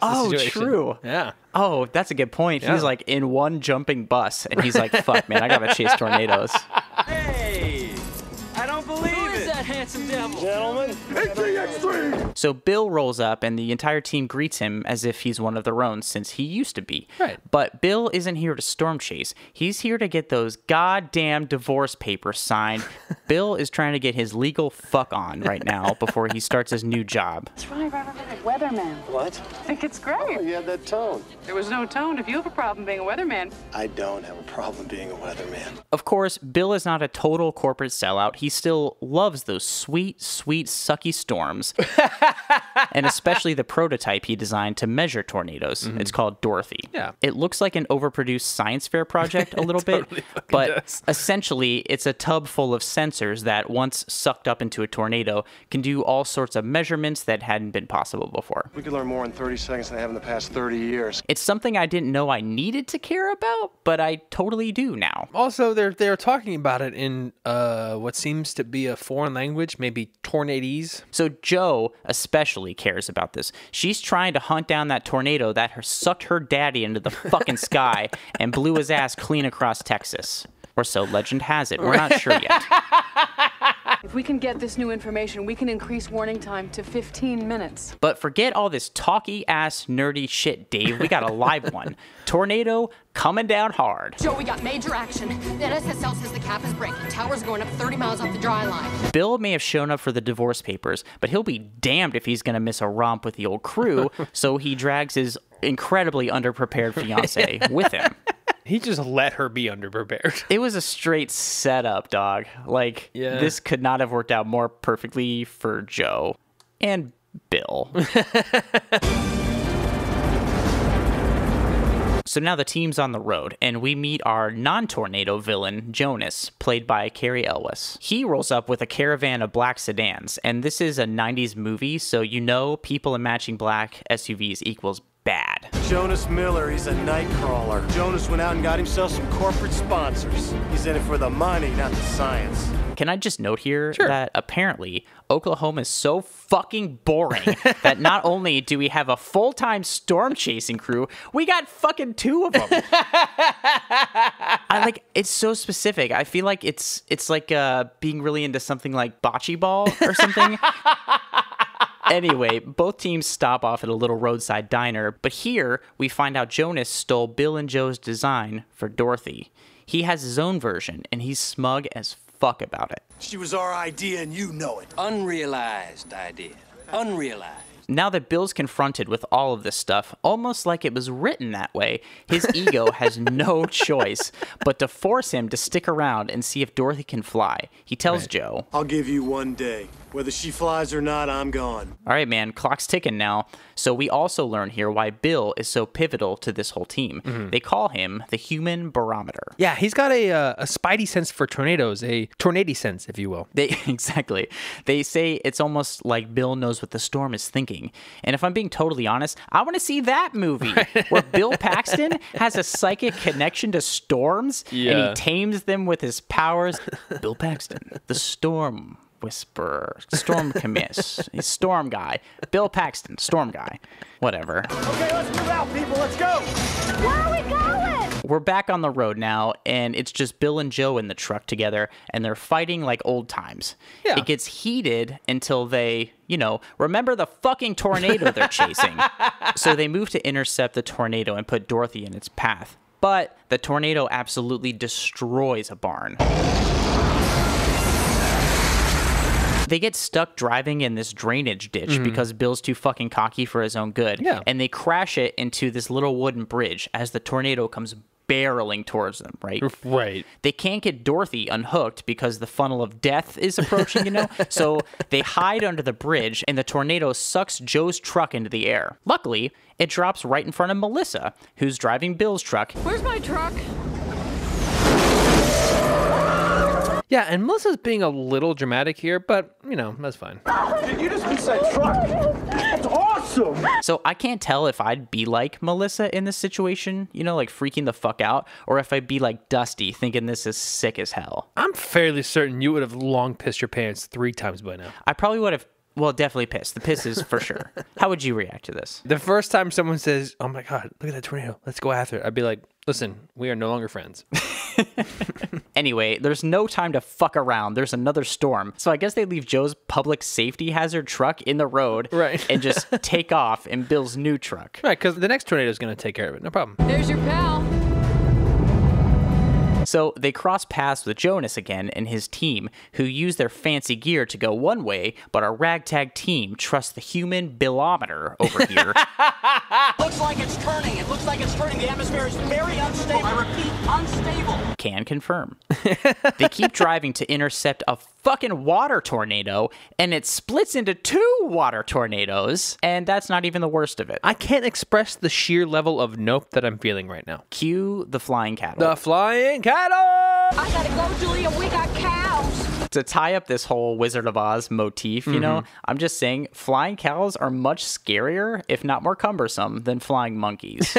oh situation. True. Yeah. Oh, that's a good point. Yeah. He's like in one jumping bus and he's like, fuck man, I gotta chase tornadoes. Hey, I don't believe it. Who is that handsome devil? Gentlemen, it's the X three. So Bill rolls up and the entire team greets him as if he's one of their own, since he used to be. Right. But Bill isn't here to storm chase. He's here to get those goddamn divorce papers signed. Bill is trying to get his legal fuck on right now before he starts his new job. It's right right over there, weatherman. What? I think it's great. Oh, you had that tone. There was no tone. If you have a problem being a weatherman. I don't have a problem being a weatherman. Of course, Bill is not a total corporate sellout. He still loves those sweet, sweet, sucky storms, and especially the prototype he designed to measure tornadoes. Mm-hmm. It's called Dorothy. Yeah. It looks like an overproduced science fair project a little totally bit, but does. Essentially it's a tub full of sensors that once sucked up into a tornado can do all sorts of measurements that hadn't been possible before. We could learn more in thirty seconds than I have in the past thirty years. It's something I didn't know I needed to care about, but I totally do now. Also, they're, they're talking about it in uh, what seems to be a foreign language, maybe tornadoes. So Joe especially cares about this. She's trying to hunt down that tornado that her, sucked her daddy into the fucking sky and blew his ass clean across Texas. Or so legend has it. We're not sure yet. If we can get this new information, we can increase warning time to fifteen minutes. But forget all this talky-ass nerdy shit, Dave. We got a live one. Tornado coming down hard. Joe, we got major action. The N S S L says the cap is breaking. Tower's going up thirty miles off the dry line. Bill may have shown up for the divorce papers, but he'll be damned if he's going to miss a romp with the old crew, so he drags his incredibly underprepared fiancé with him. He just let her be underprepared. It was a straight setup, dog. Like, yeah. This could not have worked out more perfectly for Joe and Bill. So now the team's on the road, and we meet our non-tornado villain, Jonas, played by Cary Elwes. He rolls up with a caravan of black sedans, and this is a nineties movie, so you know people in matching black S U Vs equals bad. Jonas Miller, he's a night crawler. Jonas went out and got himself some corporate sponsors. He's in it for the money, not the science. Can I just note here sure. that apparently Oklahoma is so fucking boring that not only do we have a full-time storm chasing crew, we got fucking two of them. I like it's so specific. I feel like it's it's like uh, being really into something like bocce ball or something. Anyway, both teams stop off at a little roadside diner, but here we find out Jonas stole Bill and Joe's design for Dorothy. He has his own version, and he's smug as fuck about it. She was our idea, and you know it. Unrealized idea. Unrealized. Now that Bill's confronted with all of this stuff, almost like it was written that way, his ego has no choice but to force him to stick around and see if Dorothy can fly. He tells right. Joe, I'll give you one day. Whether she flies or not, I'm gone. All right, man, clock's ticking now. So we also learn here why Bill is so pivotal to this whole team. Mm-hmm. They call him the human barometer. Yeah, he's got a, uh, a spidey sense for tornadoes, a tornady sense, if you will. They, exactly. They say it's almost like Bill knows what the storm is thinking. And if I'm being totally honest, I want to see that movie where Bill Paxton has a psychic connection to storms yeah. and he tames them with his powers. Bill Paxton, the storm whisperer, storm commiss, storm guy. Bill Paxton, storm guy. Whatever. Okay, let's move out, people. Let's go. Where are we going? We're back on the road now, and it's just Bill and Joe in the truck together, and they're fighting like old times. Yeah. It gets heated until they, you know, remember the fucking tornado they're chasing. So they move to intercept the tornado and put Dorothy in its path. But the tornado absolutely destroys a barn. They get stuck driving in this drainage ditch mm-hmm. because Bill's too fucking cocky for his own good. Yeah. And they crash it into this little wooden bridge as the tornado comes barreling towards them, right? Right. They can't get Dorothy unhooked because the funnel of death is approaching, you know? So they hide under the bridge, and the tornado sucks Joe's truck into the air. Luckily, it drops right in front of Melissa, who's driving Bill's truck. Where's my truck? Yeah, and Melissa's being a little dramatic here, but, you know, that's fine. Did you just miss that truck? That's awesome! So I can't tell if I'd be like Melissa in this situation, you know, like freaking the fuck out, or if I'd be like Dusty, thinking this is sick as hell. I'm fairly certain you would have long pissed your pants three times by now. I probably would have, well, definitely pissed. The piss is for sure. How would you react to this? The first time someone says, oh my God, look at that tornado, let's go after it, I'd be like, listen, we are no longer friends. Anyway, there's no time to fuck around. There's another storm. So I guess they leave Joe's public safety hazard truck in the road right. and just take off in Bill's new truck. Right, because the next tornado is going to take care of it. No problem. There's your pal. So they cross paths with Jonas again and his team, who use their fancy gear to go one way, but our ragtag team trusts the human Billometer over here. Looks like it's turning. It looks like it's turning. The atmosphere is very unstable. I repeat, unstable. Can confirm. They keep driving to intercept a fucking water tornado, and it splits into two water tornadoes, and that's not even the worst of it. I can't express the sheer level of nope that I'm feeling right now. Cue the flying cattle. The flying cattle! I gotta go, Julia. We got cows. To tie up this whole Wizard of Oz motif, you mm-hmm. know, I'm just saying flying cows are much scarier, if not more cumbersome, than flying monkeys.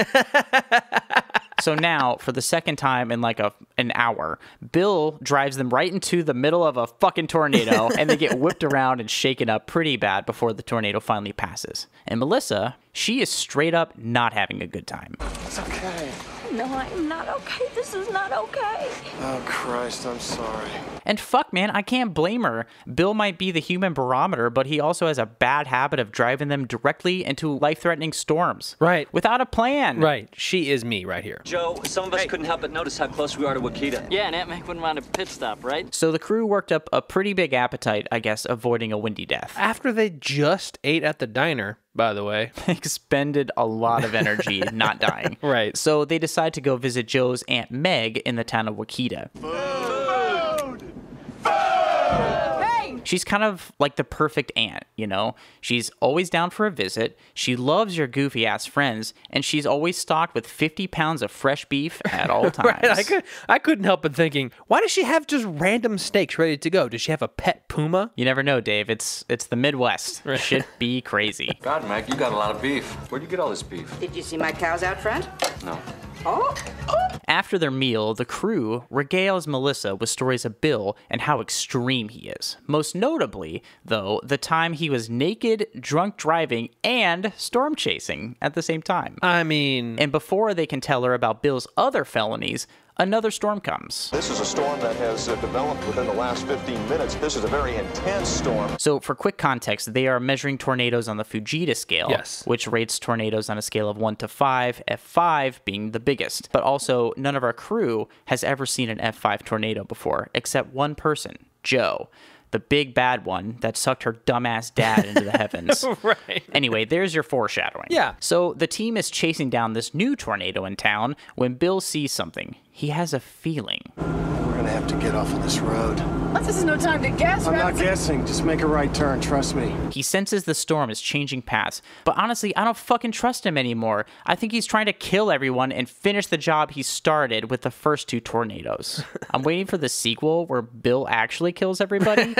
So now, for the second time in like a an hour, Bill drives them right into the middle of a fucking tornado, and they get whipped around and shaken up pretty bad before the tornado finally passes. And Melissa, she is straight up not having a good time. It's okay. No, I'm not okay. This is not okay. Oh, Christ, I'm sorry. And fuck, man, I can't blame her. Bill might be the human barometer, but he also has a bad habit of driving them directly into life-threatening storms. Right. Without a plan. Right. She is me right here. Joe, some of us hey. couldn't help but notice how close we are to Wakita. Yeah, and Aunt Mac wouldn't mind a pit stop, right? So the crew worked up a pretty big appetite, I guess, avoiding a windy death. After they just ate at the diner, by the way. Expended a lot of energy not dying. Right. So they decide to go visit Joe's Aunt Meg in the town of Wakita. Food! Food! Hey! She's kind of like the perfect aunt, you know? She's always down for a visit, she loves your goofy-ass friends, and she's always stocked with fifty pounds of fresh beef at all times. Right. I, could, I couldn't help but thinking, why does she have just random steaks ready to go? Does she have a pet puma? You never know, Dave. It's it's the Midwest. Right. Should be crazy. God, Mac, you got a lot of beef. Where'd you get all this beef? Did you see my cows out front? No. Oh, oh. After their meal, the crew regales Melissa with stories of Bill and how extreme he is. Most notably, though, the time he was naked, drunk driving, and storm chasing at the same time. I mean... And before they can tell her about Bill's other felonies, another storm comes. This is a storm that has uh, developed within the last fifteen minutes. This is a very intense storm. So for quick context, they are measuring tornadoes on the Fujita scale, yes. which rates tornadoes on a scale of one to five, F five being the biggest. But also, none of our crew has ever seen an F five tornado before, except one person, Joe. The big bad one that sucked her dumbass dad into the heavens. Right. Anyway, there's your foreshadowing. Yeah. So the team is chasing down this new tornado in town when Bill sees something. He has a feeling. We're going to have to get off of this road. This is no time to guess, right? I'm not guessing. Just make a right turn. Trust me. He senses the storm is changing paths. But honestly, I don't fucking trust him anymore. I think he's trying to kill everyone and finish the job he started with the first two tornadoes. I'm waiting for the sequel where Bill actually kills everybody.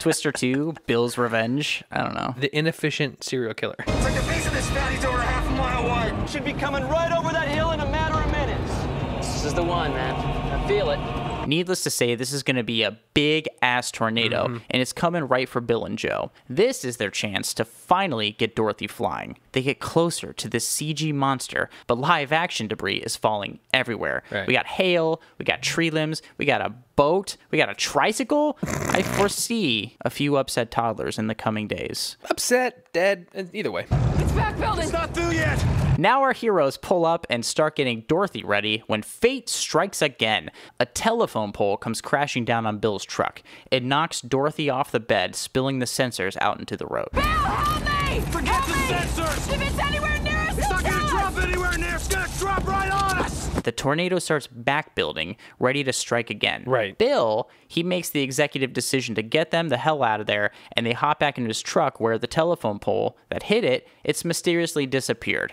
Twister two, Bill's Revenge. I don't know. The inefficient serial killer. It's like the base of this valley's over half a mile wide. Should be coming right over that hill in a matter of minutes. This is the one, man. I feel it. Needless to say, this is going to be a big-ass tornado, mm-hmm. and it's coming right for Bill and Joe. This is their chance to finally get Dorothy flying. They get closer to this C G monster, but live-action debris is falling everywhere. Right. We got hail, we got tree limbs, we got a boat, we got a tricycle. I foresee a few upset toddlers in the coming days. Upset, dead, either way. It's back building! It's not through yet! Now our heroes pull up and start getting Dorothy ready when fate strikes again. A telephone pole comes crashing down on Bill's truck. It knocks Dorothy off the bed, spilling the sensors out into the road. Bill, help me! Forget help the me! Sensors! If it's anywhere near us, it's not going to drop anywhere near us! It's going to drop right on us! The tornado starts back building, ready to strike again. Right. Bill, he makes the executive decision to get them the hell out of there, and they hop back into his truck where the telephone pole that hit it, it's mysteriously disappeared.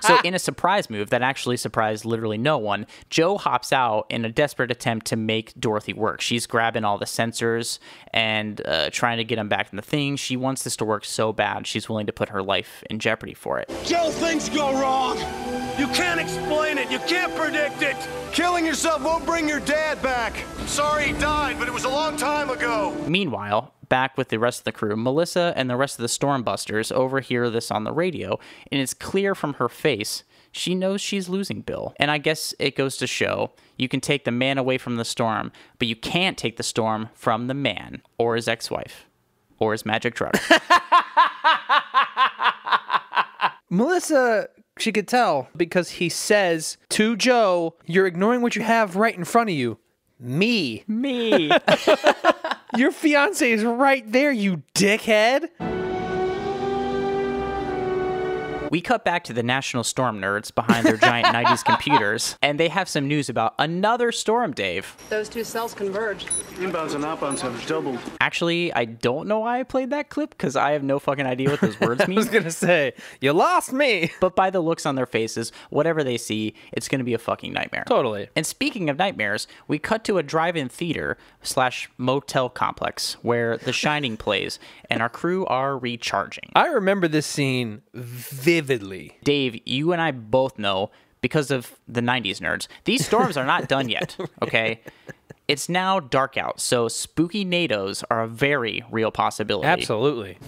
So in a surprise move that actually surprised literally no one, Joe hops out in a desperate attempt to make Dorothy work. She's grabbing all the sensors and uh, trying to get them back in the thing. She wants this to work so bad, she's willing to put her life in jeopardy for it. Joe, things go wrong. You can't explain it. You can't predict it. Killing yourself won't bring your dad back. I'm sorry he died, but it was a long time ago. Meanwhile, back with the rest of the crew, Melissa and the rest of the Stormbusters overhear this on the radio, and it's clear from her face she knows she's losing Bill. And I guess it goes to show you can take the man away from the storm, but you can't take the storm from the man, or his ex-wife, or his magic truck. Melissa, she could tell because he says to Joe, "You're ignoring what you have right in front of you. Me. Me." Your fiancé is right there, you dickhead. We cut back to the National Storm nerds behind their giant nineties computers, and they have some news about another storm, Dave. Those two cells converge. Inbounds and outbounds have doubled. Actually, I don't know why I played that clip, because I have no fucking idea what those words mean. I was going to say, you lost me. But by the looks on their faces, whatever they see, it's going to be a fucking nightmare. Totally. And speaking of nightmares, we cut to a drive-in theater slash motel complex where The Shining plays, and our crew are recharging. I remember this scene vividly. Vividly. Dave, you and I both know, because of the nineties nerds, these storms are not done yet, okay? It's now dark out, so spooky nados are a very real possibility. Absolutely.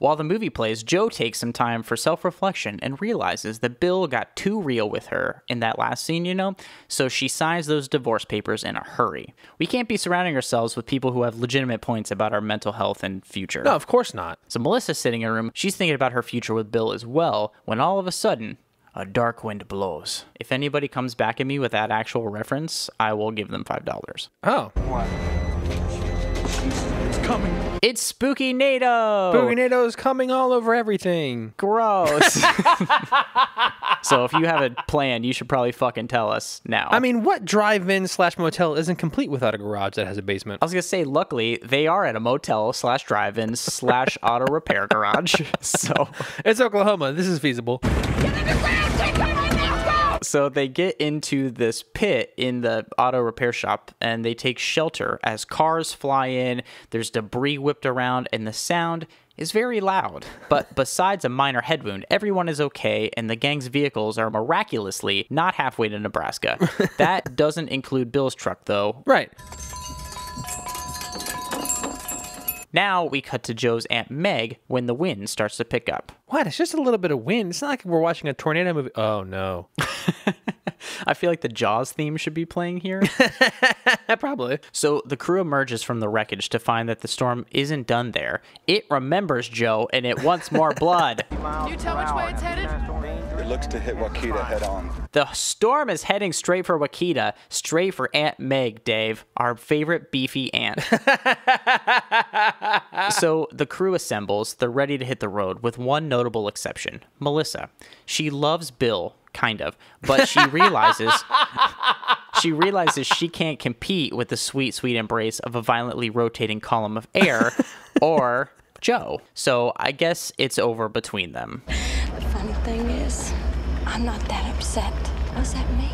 While the movie plays, Joe takes some time for self-reflection and realizes that Bill got too real with her in that last scene, you know? So she signs those divorce papers in a hurry. We can't be surrounding ourselves with people who have legitimate points about our mental health and future. No, of course not. So Melissa's sitting in a room. She's thinking about her future with Bill as well, when all of a sudden, a dark wind blows. If anybody comes back at me with that actual reference, I will give them five dollars. Oh. What? It's coming. It's Spooky NATO. Spooky NATO is coming all over everything. Gross. So if you have a plan, you should probably fucking tell us now. I mean, what drive-in slash motel isn't complete without a garage that has a basement? I was going to say, luckily, they are at a motel slash drive-in slash auto repair garage. So it's Oklahoma. This is feasible. Get underground. Take cover now. Go. So they get into this pit in the auto repair shop, and they take shelter as cars fly in. There's debris whipped around, and the sound is very loud. But besides a minor head wound, everyone is okay, and the gang's vehicles are miraculously not halfway to Nebraska. That doesn't include Bill's truck, though. Right. Now we cut to Joe's Aunt Meg when the wind starts to pick up. What? It's just a little bit of wind. It's not like we're watching a tornado movie. Oh, no. I feel like the Jaws theme should be playing here. Probably. So the crew emerges from the wreckage to find that the storm isn't done there. It remembers Joe, and it wants more blood. Can you tell which way it's headed? It looks to hit Wakita head on. The storm is heading straight for Wakita, straight for Aunt Meg, Dave, our favorite beefy aunt. So the crew assembles. They're ready to hit the road, with one notable exception, Melissa. She loves Bill. Kind of, but she realizes she realizes she can't compete with the sweet, sweet embrace of a violently rotating column of air or Joe. So I guess it's over between them. The funny thing is, I'm not that upset. What does that mean?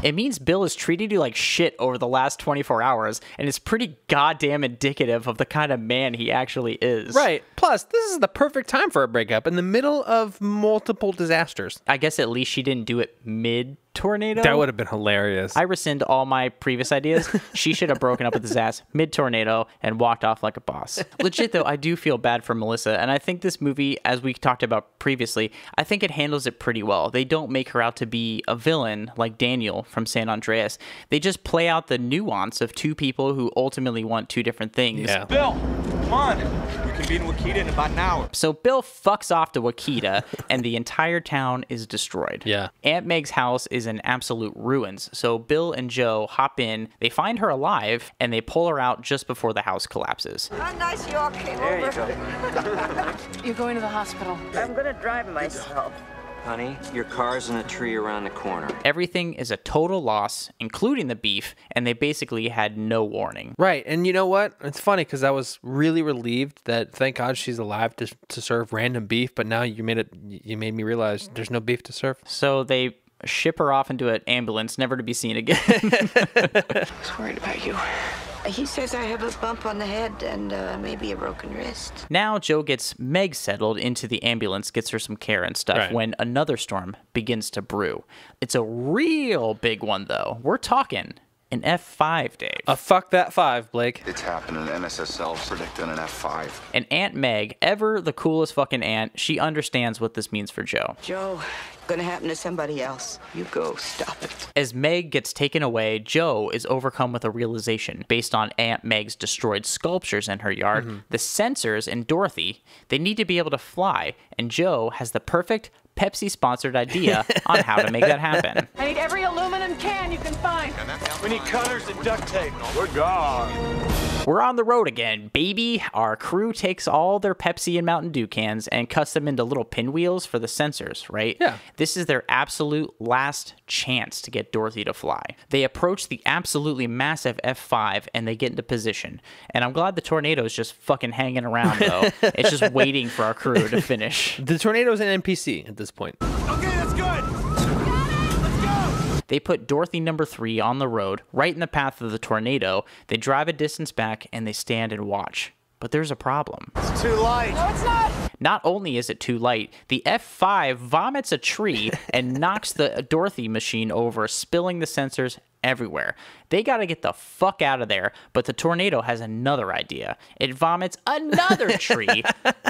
It means Bill has treated you like shit over the last twenty-four hours, and it's pretty goddamn indicative of the kind of man he actually is. Right. Plus, this is the perfect time for a breakup, in the middle of multiple disasters. I guess at least she didn't do it mid-tornado. That would have been hilarious. I rescind all my previous ideas. She should have broken up with his ass mid-tornado and walked off like a boss. Legit, though, I do feel bad for Melissa, and I think this movie, as we talked about previously, I think it handles it pretty well. They don't make her out to be a villain like Daniel from San Andreas. They just play out the nuance of two people who ultimately want two different things. Yeah. Bill, come on. We can be in Wakita in about an hour. So Bill fucks off to Wakita, and the entire town is destroyed. Yeah. Aunt Meg's house is in absolute ruins. So Bill and Joe hop in, they find her alive, and they pull her out just before the house collapses. How nice you all came there over. You go. You're going to the hospital. I'm going to drive myself. Honey, your car's in a tree around the corner. Everything is a total loss, including the beef, and they basically had no warning. Right, and you know what? It's funny, because I was really relieved that, thank God she's alive to, to serve random beef, but now you made it. You made me realize there's no beef to serve. So they ship her off into an ambulance, never to be seen again. I was worried about you. He says I have a bump on the head and uh, maybe a broken wrist. Now Joe gets Meg settled into the ambulance, gets her some care and stuff, right, when another storm begins to brew. It's a real big one, though. We're talking an F five, Dave. A fuck that five, Blake. It's happening. N S S L predicting an F five. And Aunt Meg, ever the coolest fucking aunt, she understands what this means for Joe. Joe, gonna happen to somebody else. You go stop it. As Meg gets taken away, Joe is overcome with a realization based on Aunt Meg's destroyed sculptures in her yard. Mm-hmm. The sensors in Dorothy, they need to be able to fly, and Joe has the perfect Pepsi-sponsored idea on how to make that happen. I need every aluminum can you can find. We need cutters and duct tape. We're gone. We're on the road again, baby. Our crew takes all their Pepsi and Mountain Dew cans and cuts them into little pinwheels for the sensors, right? Yeah. This is their absolute last chance to get Dorothy to fly. They approach the absolutely massive F five, and they get into position. And I'm glad the tornado is just fucking hanging around, though. It's just waiting for our crew to finish. The tornado is an N P C at this point. Okay, that's good. They put Dorothy number three on the road, right in the path of the tornado. They drive a distance back, and they stand and watch. But there's a problem. It's too light. No, it's not. Not only is it too light, the F five vomits a tree and knocks the Dorothy machine over, spilling the sensors everywhere. They gotta get the fuck out of there, but the tornado has another idea. It vomits another tree,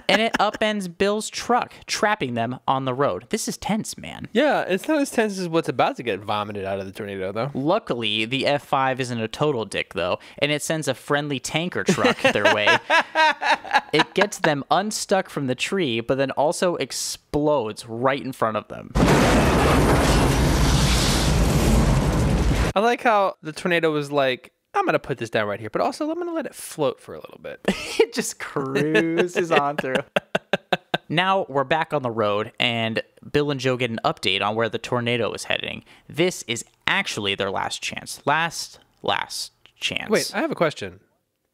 and it upends Bill's truck, trapping them on the road. This is tense, man. Yeah, it's not as tense as what's about to get vomited out of the tornado, though. Luckily, the F five isn't a total dick, though, and it sends a friendly tanker truck their way. It gets them unstuck from the tree, but then also explodes right in front of them. I like how the tornado was like, I'm going to put this down right here, but also I'm going to let it float for a little bit. It just cruises on through. Now we're back on the road, and Bill and Joe get an update on where the tornado is heading. This is actually their last chance. Last, last chance. Wait, I have a question.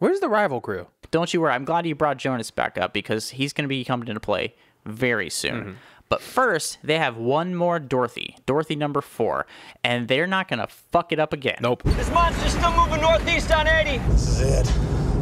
Where's the rival crew? Don't you worry. I'm glad you brought Jonas back up, because he's going to be coming into play very soon. Mm-hmm. But first, they have one more Dorothy, Dorothy number four, and they're not going to fuck it up again. Nope. This monster's still moving northeast on eighty. This is it.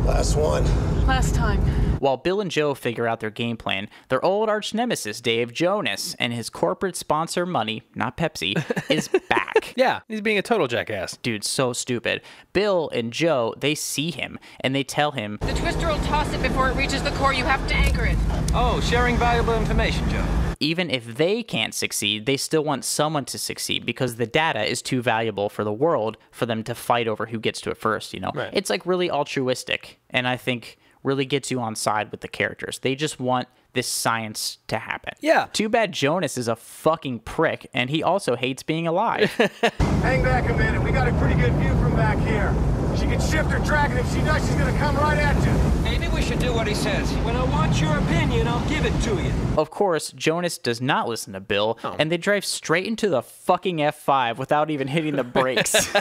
Last one. Last time. While Bill and Joe figure out their game plan, their old arch nemesis Dave Jonas and his corporate sponsor money, not Pepsi, is back. Yeah, he's being a total jackass. Dude, so stupid. Bill and Joe, they see him and they tell him, "The Twister will toss it before it reaches the core. You have to anchor it." Oh, sharing valuable information, Joe. Even if they can't succeed, they still want someone to succeed because the data is too valuable for the world for them to fight over who gets to it first, you know? Right. It's like really altruistic, and I think really gets you on side with the characters. They just want this science to happen. Yeah. Too bad Jonas is a fucking prick, and he also hates being alive. Hang back a minute. We got a pretty good view from back here. She can shift her track, and if she does, she's gonna come right at you. Maybe we should do what he says. When I want your opinion, I'll give it to you. Of course, Jonas does not listen to Bill, oh. and they drive straight into the fucking F five without even hitting the brakes. They're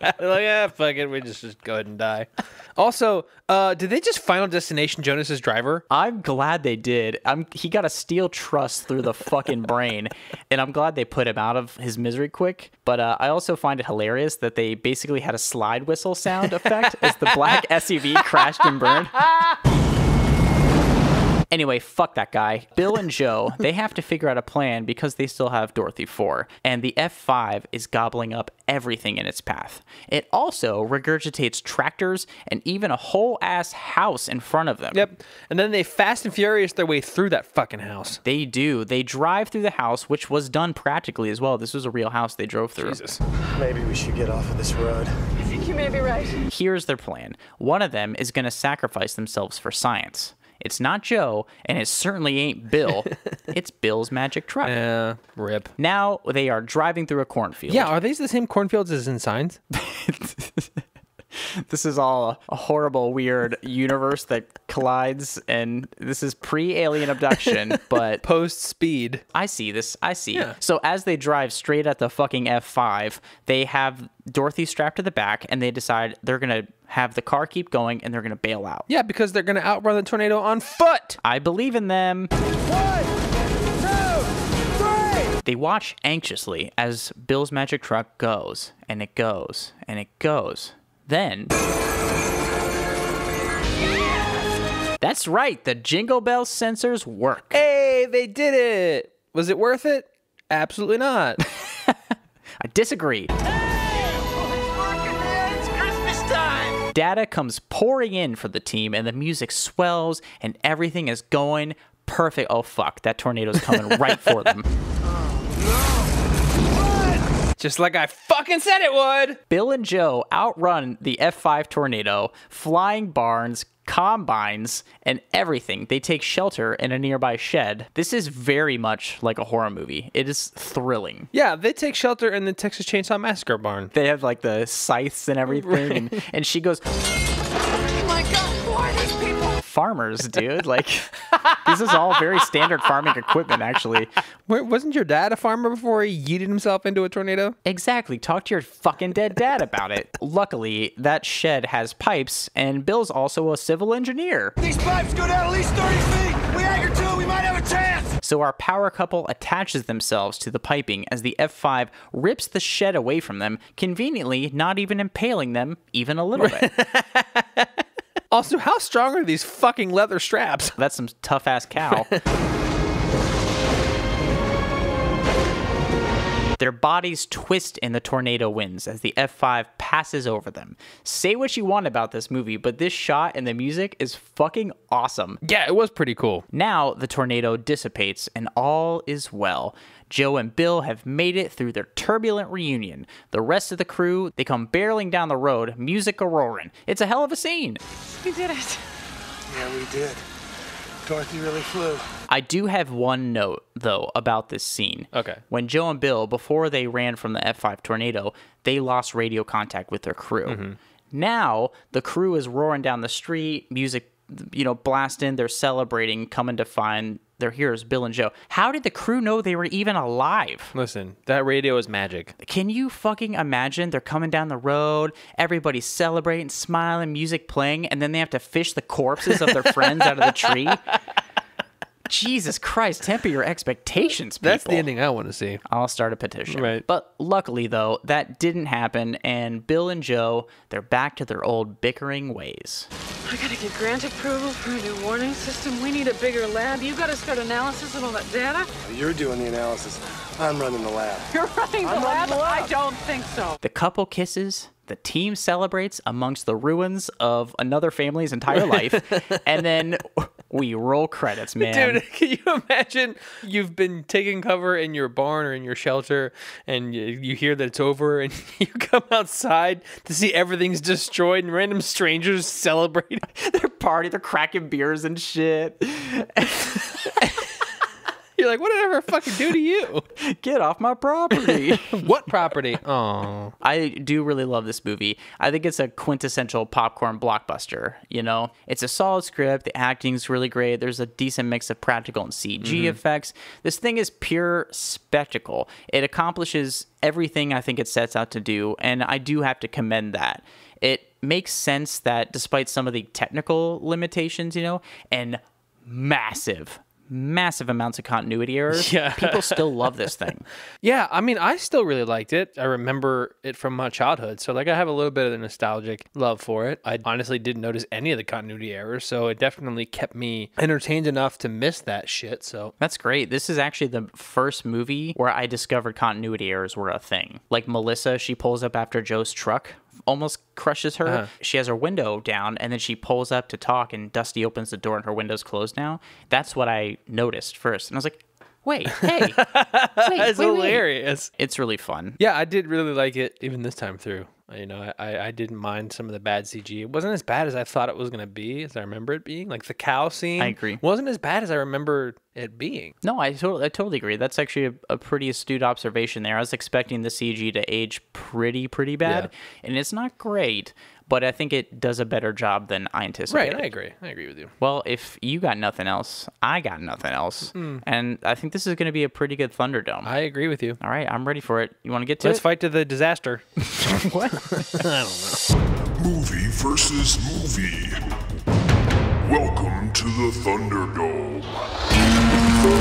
like, yeah, fuck it, we just, just go ahead and die. Also, uh, did they just Final Destination Jonas's driver? I'm glad they did. I'm, he got a steel truss through the fucking brain, and I'm glad they put him out of his misery quick. But uh, I also find it hilarious that they basically had a slide whistle sound Sound effect as the black S U V crashed and burned. Anyway, fuck that guy. Bill and Joe, they have to figure out a plan because they still have Dorothy four, and the F five is gobbling up everything in its path. It also regurgitates tractors and even a whole ass house in front of them. Yep, and then they fast and furious their way through that fucking house. They do. They drive through the house, which was done practically as well. This was a real house they drove through. Jesus. Maybe we should get off of this road. I think you may be right. Here's their plan. One of them is going to sacrifice themselves for science. It's not Joe, and it certainly ain't Bill. It's Bill's magic truck. Yeah, rip. Now they are driving through a cornfield. Yeah, are these the same cornfields as in Signs? This is all a horrible, weird universe that collides, and this is pre-alien abduction, but... post-Speed. I see this. I see. Yeah. So as they drive straight at the fucking F five, they have Dorothy strapped to the back, and they decide they're going to have the car keep going, and they're going to bail out. Yeah, because they're going to outrun the tornado on foot. I believe in them. One, two, three. They watch anxiously as Bill's magic truck goes, and it goes, and it goes. Then... that's right. The Jingle Bell sensors work. Hey, they did it. Was it worth it? Absolutely not. I disagree. Data comes pouring in for the team, and the music swells, and everything is going perfect. Oh, fuck. That tornado's coming right for them. Oh, no. What? Just like I fucking said it would. Bill and Joe outrun the F five tornado, flying barns, combines, and everything. They take shelter in a nearby shed. This is very much like a horror movie. It is thrilling. Yeah, they take shelter in the Texas Chainsaw Massacre barn. They have like the scythes and everything, and, and she goes, oh my God, who are these people? Farmers, dude. Like, this is all very standard farming equipment, actually. Wait, wasn't your dad a farmer before he yeeted himself into a tornado? Exactly. Talk to your fucking dead dad about it. Luckily, that shed has pipes, and Bill's also a civil engineer. These pipes go down at least thirty feet. We anchor to it, we might have a chance. So our power couple attaches themselves to the piping as the F five rips the shed away from them, conveniently not even impaling them even a little bit. Also, how strong are these fucking leather straps? That's some tough-ass cow. Their bodies twist in the tornado winds as the F five passes over them. Say what you want about this movie, but this shot and the music is fucking awesome. Yeah, it was pretty cool. Now the tornado dissipates and all is well. Joe and Bill have made it through their turbulent reunion. The rest of the crew, they come barreling down the road, music a-roaring. It's a hell of a scene. We did it. Yeah, we did. Dorothy really flew. I do have one note, though, about this scene. Okay. When Joe and Bill, before they ran from the F five tornado, they lost radio contact with their crew. Mm-hmm. Now, the crew is roaring down the street, music, you know, blasting, they're celebrating, coming to find their heroes, Bill and Joe. How did the crew know they were even alive? Listen, that radio is magic. Can you fucking imagine? They're coming down the road, everybody's celebrating, smiling, music playing, and then they have to fish the corpses of their friends out of the tree? Jesus Christ, temper your expectations, people. That's the ending I want to see. I'll start a petition. Right. But luckily, though, that didn't happen, and Bill and Joe, they're back to their old bickering ways. I gotta get grant approval for a new warning system. We need a bigger lab. You gotta start analysis of all that data. You're doing the analysis. I'm running the lab. You're running the, I'm lab? Running the lab? I don't think so. The couple kisses. The team celebrates amongst the ruins of another family's entire life. And then we roll credits, man. Dude, can you imagine you've been taking cover in your barn or in your shelter and you hear that it's over and you come outside to see everything's destroyed and random strangers celebrating their party. They're cracking beers and shit. You're like, what did I ever fucking do to you? Get off my property. What property? Oh, I do really love this movie. I think it's a quintessential popcorn blockbuster. You know, it's a solid script. The acting's really great. There's a decent mix of practical and C G mm-hmm. effects. This thing is pure spectacle. It accomplishes everything I think it sets out to do, and I do have to commend that. It makes sense that despite some of the technical limitations, you know, and massive massive amounts of continuity errors, yeah. people still love this thing. Yeah, I mean, I still really liked it. I remember it from my childhood, so like I have a little bit of a nostalgic love for it. I honestly didn't notice any of the continuity errors, so it definitely kept me entertained enough to miss that shit. So that's great. This is actually the first movie where I discovered continuity errors were a thing. Like Melissa, she pulls up after Joe's truck, almost crushes her. Uh-huh. She has her window down and then she pulls up to talk and Dusty opens the door and her window's closed now. That's what I noticed first. And I was like, wait, hey. That's hilarious. Wait. It's really fun. Yeah, I did really like it even this time through. You know, I, I didn't mind some of the bad C G. It wasn't as bad as I thought it was going to be, as I remember it being. Like the cow scene. I agree. Wasn't as bad as I remember it being. No, I, to I totally agree. That's actually a, a pretty astute observation there. I was expecting the C G to age pretty, pretty bad. Yeah. And it's not great, but I think it does a better job than I anticipated. Right, I agree. I agree with you. Well, if you got nothing else, I got nothing else. Mm. And I think this is going to be a pretty good Thunderdome. I agree with you. All right, I'm ready for it. You want to get to Let's it? Let's fight to the disaster. What? I don't know. Movie versus movie. Welcome to the Thunderdome. The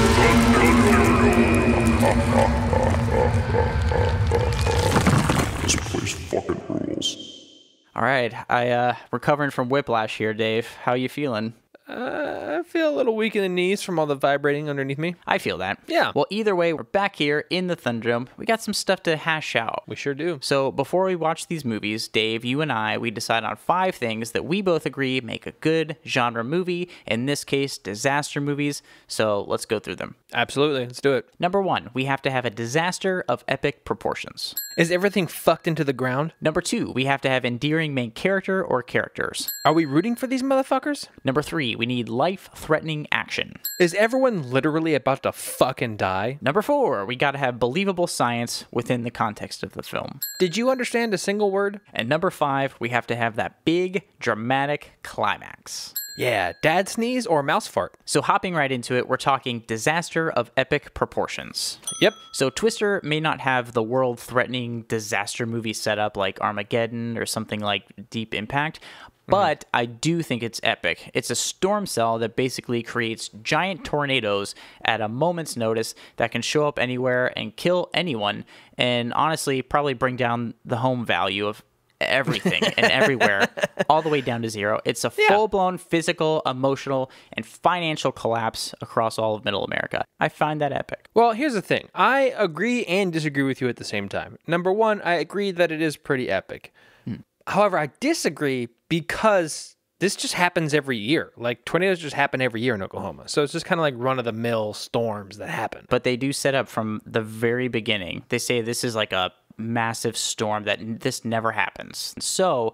Thunderdome. This place fucking rules. All right, I uh, recovering from whiplash here, Dave. How you feeling? Uh, I feel a little weak in the knees from all the vibrating underneath me. I feel that. Yeah. Well, either way, we're back here in the Thunderdome. We got some stuff to hash out. We sure do. So before we watch these movies, Dave, you and I, we decide on five things that we both agree make a good genre movie. In this case, disaster movies. So let's go through them. Absolutely. Let's do it. Number one, we have to have a disaster of epic proportions. Is everything fucked into the ground? Number two, we have to have endearing main character or characters. Are we rooting for these motherfuckers? Number three, we need life-threatening action. Is everyone literally about to fucking die? Number four, we gotta have believable science within the context of the film. Did you understand a single word? And number five, we have to have that big, dramatic climax. Yeah, dad sneeze or mouse fart. So hopping right into it, we're talking disaster of epic proportions. Yep. So Twister may not have the world-threatening disaster movie setup like Armageddon or something like Deep Impact, but I do think it's epic. It's a storm cell that basically creates giant tornadoes at a moment's notice that can show up anywhere and kill anyone, and honestly probably bring down the home value of everything and everywhere all the way down to zero. It's a yeah. full-blown physical, emotional, and financial collapse across all of middle America. I find that epic. Well, here's the thing. I agree and disagree with you at the same time. Number one, I agree that it is pretty epic. Hmm. However, I disagree because this just happens every year. Like, tornadoes just happen every year in Oklahoma. So it's just kind of like run-of-the-mill storms that happen. But they do set up from the very beginning. They say this is like a massive storm, that this never happens. So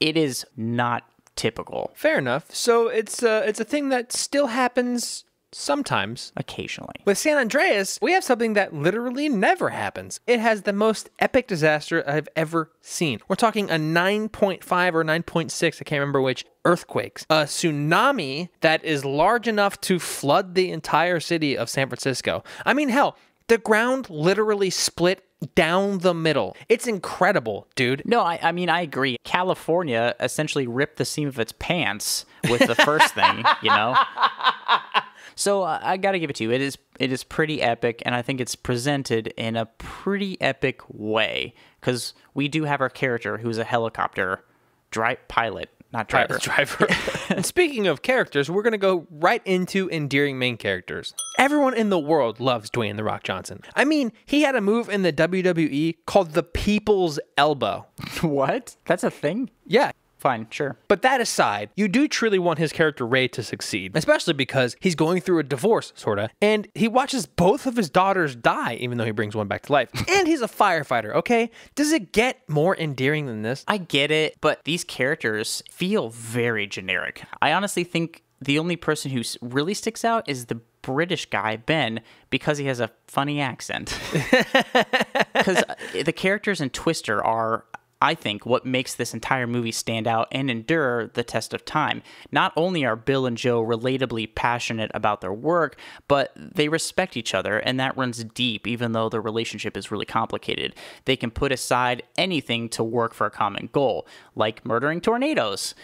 it is not typical. Fair enough. So it's a, it's a thing that still happens sometimes. Occasionally. With San Andreas, we have something that literally never happens. It has the most epic disaster I've ever seen. We're talking a nine point five or nine point six, I can't remember which, earthquakes. A tsunami that is large enough to flood the entire city of San Francisco. I mean, hell, the ground literally split down the middle. It's incredible, dude. No, I, I mean, I agree. California essentially ripped the seam of its pants with the first thing, you know? So uh, I gotta give it to you. It is it is pretty epic, and I think it's presented in a pretty epic way, because we do have our character who's a helicopter dry pilot not driver. Uh, driver. And speaking of characters, we're going to go right into endearing main characters. Everyone in the world loves Dwayne "The Rock" Johnson. I mean, he had a move in the W W E called the People's Elbow. What? That's a thing? Yeah. Fine, sure. But that aside, you do truly want his character Ray to succeed, especially because he's going through a divorce, sorta, and he watches both of his daughters die, even though he brings one back to life. And he's a firefighter, okay? Does it get more endearing than this? I get it, but these characters feel very generic. I honestly think the only person who really sticks out is the British guy, Ben, because he has a funny accent. Because the characters in Twister are, I think, what makes this entire movie stand out and endure the test of time. Not only are Bill and Joe relatably passionate about their work, but they respect each other, and that runs deep, even though their relationship is really complicated. They can put aside anything to work for a common goal, like murdering tornadoes.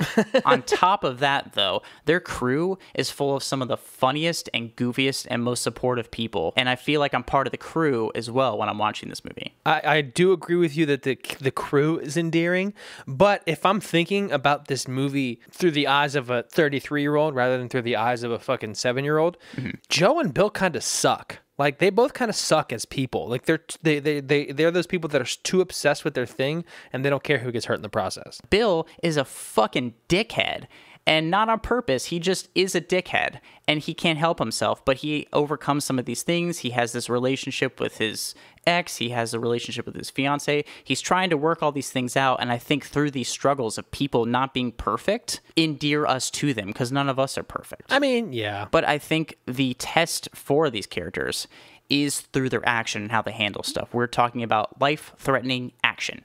On top of that, though, their crew is full of some of the funniest and goofiest and most supportive people, and I feel like I'm part of the crew as well when I'm watching this movie. I, I do agree with you that the, the crew is endearing, but if I'm thinking about this movie through the eyes of a thirty-three year old rather than through the eyes of a fucking seven year old, mm-hmm. Joe and Bill kind of suck. Like, they both kind of suck as people. Like, they're they, they they they're those people that are too obsessed with their thing and they don't care who gets hurt in the process. Bill is a fucking dickhead. And not on purpose, he just is a dickhead, and he can't help himself, but he overcomes some of these things. He has this relationship with his ex, he has a relationship with his fiance. He's trying to work all these things out, and I think through these struggles of people not being perfect, endear us to them, because none of us are perfect. I mean, yeah. But I think the test for these characters is through their action and how they handle stuff. We're talking about life-threatening action.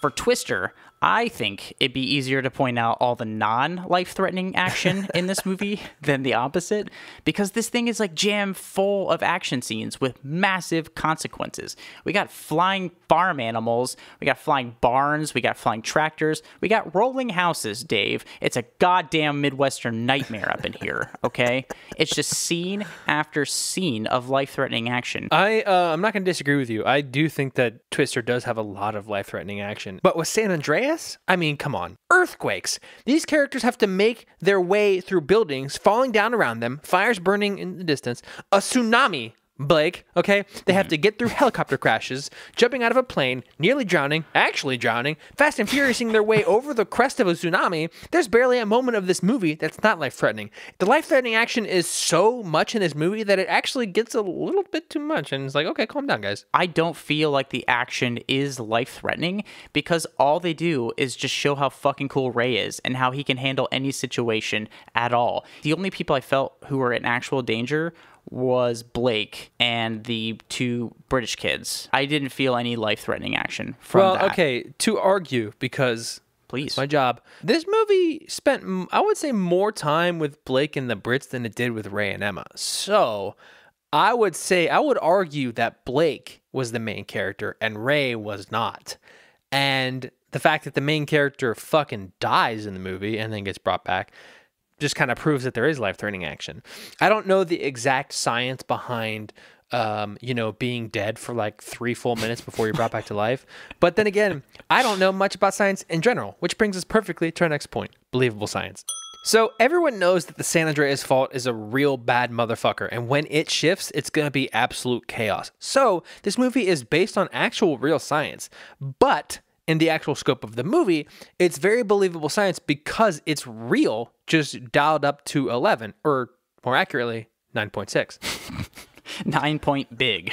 For Twister, I think it'd be easier to point out all the non-life-threatening action in this movie than the opposite, because this thing is like jammed full of action scenes with massive consequences. We got flying farm animals, we got flying barns, we got flying tractors, we got rolling houses, Dave. It's a goddamn Midwestern nightmare up in here, okay? It's just scene after scene of life-threatening action. I, uh, I'm not going to disagree with you. I do think that Twister does have a lot of life-threatening action, but with San Andreas, I mean, come on. Earthquakes. These characters have to make their way through buildings falling down around them, fires burning in the distance, a tsunami, Blake, okay? They have to get through helicopter crashes, jumping out of a plane, nearly drowning, actually drowning, fast and furiousing their way over the crest of a tsunami. There's barely a moment of this movie that's not life-threatening. The life-threatening action is so much in this movie that it actually gets a little bit too much, and it's like, okay, calm down, guys. I don't feel like the action is life-threatening, because all they do is just show how fucking cool Ray is and how he can handle any situation at all. The only people I felt who were in actual danger was Blake and the two British kids. I didn't feel any life-threatening action from well, that. Well, okay, to argue, because please, it's my job. This movie spent, I would say, more time with Blake and the Brits than it did with Ray and Emma. So I would say, I would argue that Blake was the main character and Ray was not. And the fact that the main character fucking dies in the movie and then gets brought back just kind of proves that there is life-threatening action. I don't know the exact science behind, um, you know, being dead for like three full minutes before you're brought back to life. But then again, I don't know much about science in general, which brings us perfectly to our next point, believable science. So everyone knows that the San Andreas Fault is a real bad motherfucker, and when it shifts, it's going to be absolute chaos. So this movie is based on actual real science, but in the actual scope of the movie, it's very believable science because it's real, just dialed up to eleven, or more accurately, nine point six. Nine point big.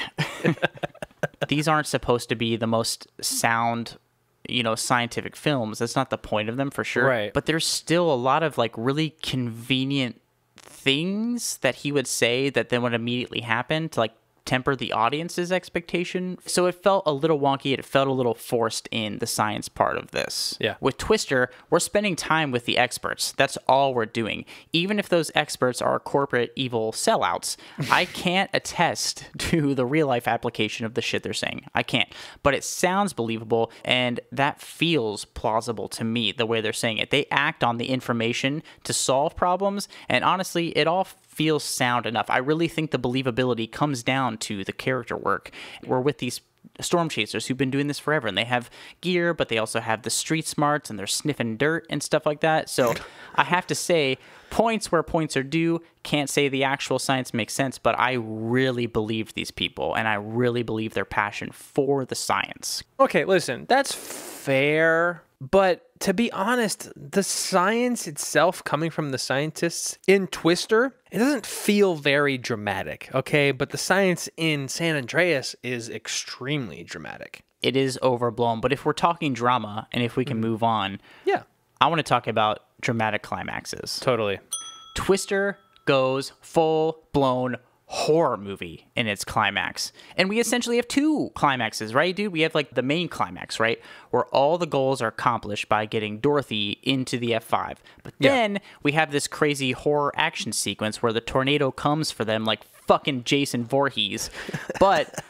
These aren't supposed to be the most sound, you know, scientific films. That's not the point of them, for sure. Right. But there's still a lot of, like, really convenient things that he would say that then would immediately happen to, like, temper the audience's expectation. So it felt a little wonky. It felt a little forced in the science part of this. Yeah. With Twister, we're spending time with the experts. That's all we're doing. Even if those experts are corporate evil sellouts, I can't attest to the real life application of the shit they're saying. I can't. But it sounds believable, and that feels plausible to me, the way they're saying it. They act on the information to solve problems, and honestly, it all feels sound enough. I really think the believability comes down to the character work. We're with these storm chasers who've been doing this forever, and they have gear, but they also have the street smarts, and they're sniffing dirt and stuff like that. So I have to say, points where points are due. Can't say the actual science makes sense, but I really believe these people, and I really believe their passion for the science. Okay, listen, that's fair, but to be honest, the science itself coming from the scientists in Twister, it doesn't feel very dramatic, okay? But the science in San Andreas is extremely dramatic. It is overblown, but if we're talking drama and if we can mm. move on, yeah, I want to talk about dramatic climaxes. Totally. Twister goes full-blown horror movie in its climax. And we essentially have two climaxes, right, dude? We have, like, the main climax, right, where all the goals are accomplished by getting Dorothy into the F five. But then yeah. we have this crazy horror action sequence where the tornado comes for them like fucking Jason Voorhees. But...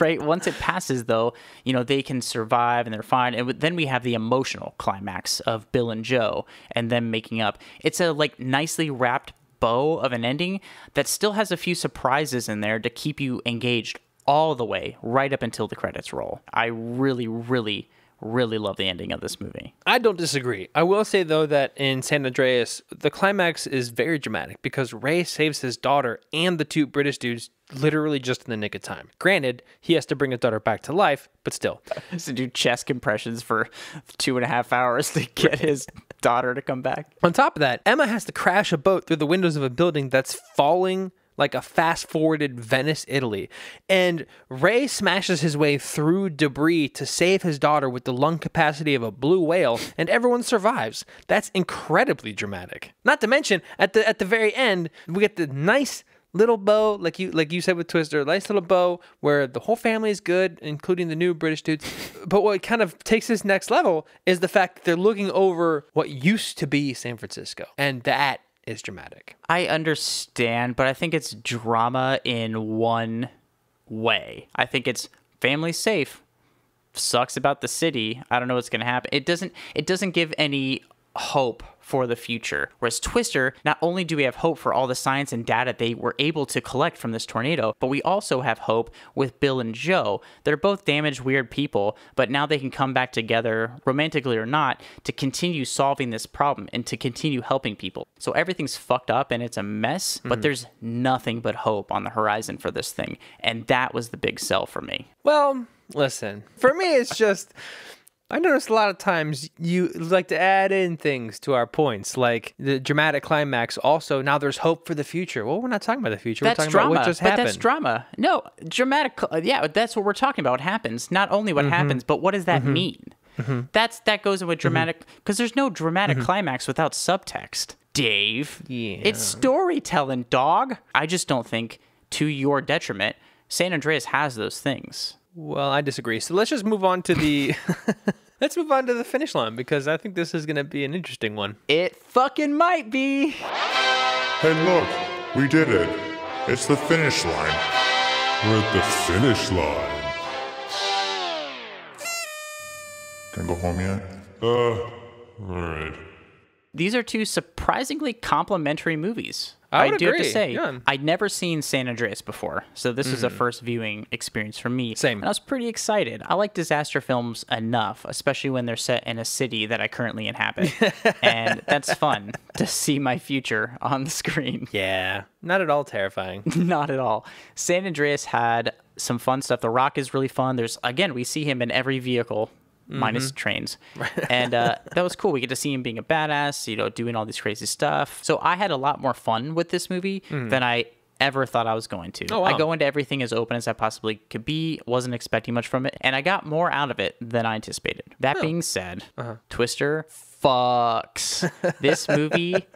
right? Once it passes, though, you know, they can survive and they're fine. And then we have the emotional climax of Bill and Joe and them making up. It's a, like, nicely wrapped bow of an ending that still has a few surprises in there to keep you engaged all the way right up until the credits roll. I really, really, really love the ending of this movie. I don't disagree. I will say, though, that in San Andreas, the climax is very dramatic because Ray saves his daughter and the two British dudes literally just in the nick of time. Granted, he has to bring his daughter back to life, but still. Has to do chest compressions for two and a half hours to get his daughter to come back. On top of that, Emma has to crash a boat through the windows of a building that's falling like a fast-forwarded Venice, Italy. And Ray smashes his way through debris to save his daughter with the lung capacity of a blue whale, and everyone survives. That's incredibly dramatic. Not to mention, at the at the very end, we get the nice little bow, like you like you said with Twister, nice little bow where the whole family is good, including the new British dudes. But what kind of takes this next level is the fact that they're looking over what used to be San Francisco. And that is dramatic. I understand, but I think it's drama in one way. I think it's family safe, sucks about the city, I don't know what's gonna happen. It doesn't it doesn't give any hope for the future. Whereas Twister, not only do we have hope for all the science and data they were able to collect from this tornado, but we also have hope with Bill and Joe. They're both damaged, weird people, but now they can come back together, romantically or not, to continue solving this problem and to continue helping people. So everything's fucked up and it's a mess, mm-hmm. but there's nothing but hope on the horizon for this thing. And that was the big sell for me. Well, listen, for me, it's just... I noticed a lot of times you like to add in things to our points, like the dramatic climax. Also, now there's hope for the future. Well, we're not talking about the future. That's we're talking drama, about what just happened. But that's drama. No, dramatic. Yeah, that's what we're talking about. What happens, not only what mm-hmm. happens, but what does that mm-hmm. mean? Mm-hmm. That's that goes in with dramatic, because mm-hmm. there's no dramatic mm-hmm. climax without subtext, Dave. Yeah. It's storytelling, dog. I just don't think, to your detriment, San Andreas has those things. Well, I disagree. So let's just move on to the let's move on to the finish line, because I think this is going to be an interesting one. It fucking might be. Hey, look, we did it. It's the finish line. We're at the finish line. Can I go home yet? Uh, all right. These are two surprisingly complimentary movies. I, I do agree. have to say, yeah. I'd never seen San Andreas before, so this mm-hmm. was a first viewing experience for me. Same. And I was pretty excited. I like disaster films enough, especially when they're set in a city that I currently inhabit. And that's fun to see my future on the screen. Yeah. Not at all terrifying. Not at all. San Andreas had some fun stuff. The Rock is really fun. There's, again, we see him in every vehicle. Minus mm-hmm. trains. And uh, that was cool. We get to see him being a badass, you know, doing all these crazy stuff. So I had a lot more fun with this movie mm. than I ever thought I was going to. Oh, wow. I go into everything as open as I possibly could be. Wasn't expecting much from it. And I got more out of it than I anticipated. That oh. being said, uh-huh. Twister fucks. This movie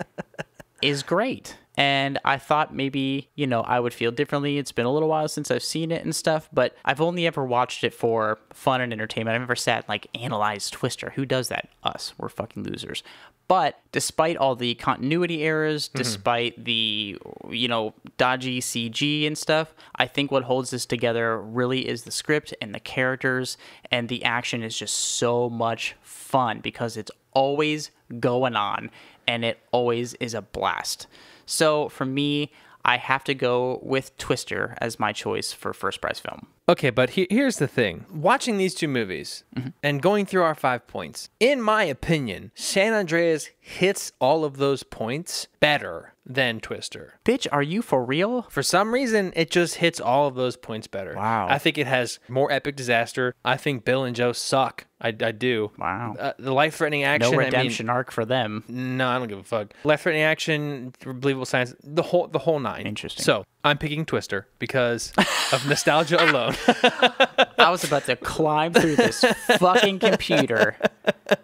is great. And I thought maybe, you know, I would feel differently. It's been a little while since I've seen it and stuff, but I've only ever watched it for fun and entertainment. I've never sat and, like, analyzed Twister. Who does that? Us. We're fucking losers. But despite all the continuity errors, mm-hmm. despite the, you know, dodgy C G and stuff, I think what holds this together really is the script and the characters, and the action is just so much fun because it's always going on and it always is a blast. So for me, I have to go with Twister as my choice for First Prize Film. Okay, but he here's the thing. Watching these two movies mm-hmm. and going through our five points, in my opinion, San Andreas hits all of those points better than Twister. Bitch, are you for real? For some reason, it just hits all of those points better. Wow. I think it has more epic disaster. I think Bill and Joe suck. I, I do. Wow. Uh, the life-threatening action. No redemption I mean, arc for them. No, I don't give a fuck. Life-threatening action, believable science, the whole the whole nine. Interesting. So I'm picking Twister because of nostalgia alone. I was about to climb through this fucking computer.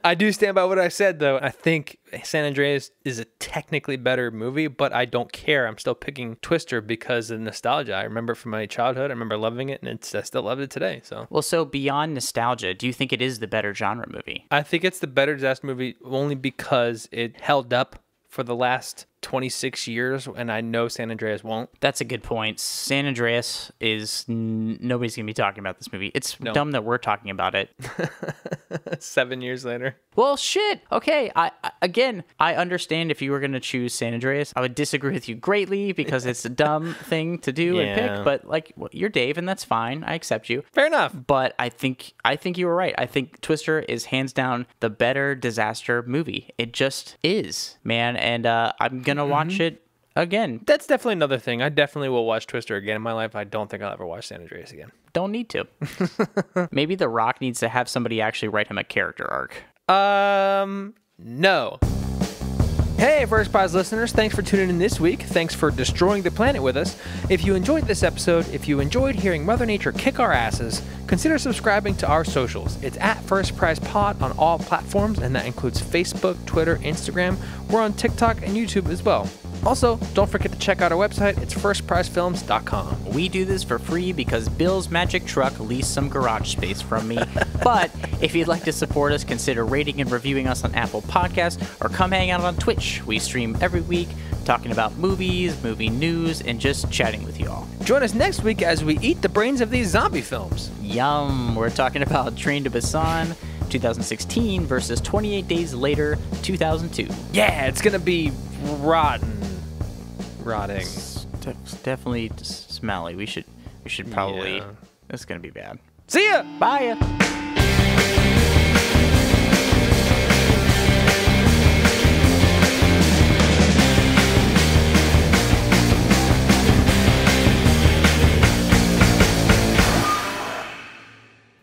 I do stand by what I said, though. I think San Andreas is a technically better movie, but I don't care. I'm still picking Twister because of nostalgia. I remember it from my childhood. I remember loving it, and it's, I still love it today. So, well, so beyond nostalgia, do you think it is the better genre movie? I think it's the better disaster movie only because it held up for the last twenty-six years, and I know San Andreas won't. That's a good point. San Andreas is n nobody's gonna be talking about this movie. It's no. dumb that we're talking about it seven years later. Well, shit. Okay. I, I again, I understand if you were gonna choose San Andreas, I would disagree with you greatly because it's a dumb thing to do yeah. and pick. But like, well, you're Dave, and that's fine. I accept you. Fair enough. But I think I think you were right. I think Twister is hands down the better disaster movie. It just is, man. And uh, I'm gonna. Gonna watch mm-hmm. it again. That's definitely another thing. I definitely will watch Twister again in my life. I don't think I'll ever watch San Andreas again. Don't need to. Maybe The Rock needs to have somebody actually write him a character arc. Um, no. Hey, First Prize listeners, thanks for tuning in this week. Thanks for destroying the planet with us. If you enjoyed this episode, if you enjoyed hearing Mother Nature kick our asses, consider subscribing to our socials. It's at First Prize Pod on all platforms, and that includes Facebook, Twitter, Instagram. We're on TikTok and YouTube as well. Also, don't forget to check out our website. It's first prize films dot com. We do this for free because Bill's magic truck leased some garage space from me. But if you'd like to support us, consider rating and reviewing us on Apple Podcasts or come hang out on Twitch. We stream every week talking about movies, movie news, and just chatting with you all. Join us next week as we eat the brains of these zombie films. Yum. We're talking about Train to Busan two thousand sixteen versus twenty-eight days later two thousand two. Yeah, it's going to be rotten. Rotting. It's definitely smelly. We should we should probably yeah. It's gonna be bad. See ya. Bye ya.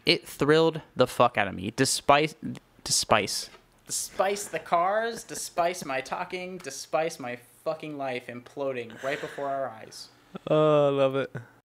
It thrilled the fuck out of me. Despite despite despite the cars, despite my talking, despite my fucking life imploding right before our eyes. Oh, I love it.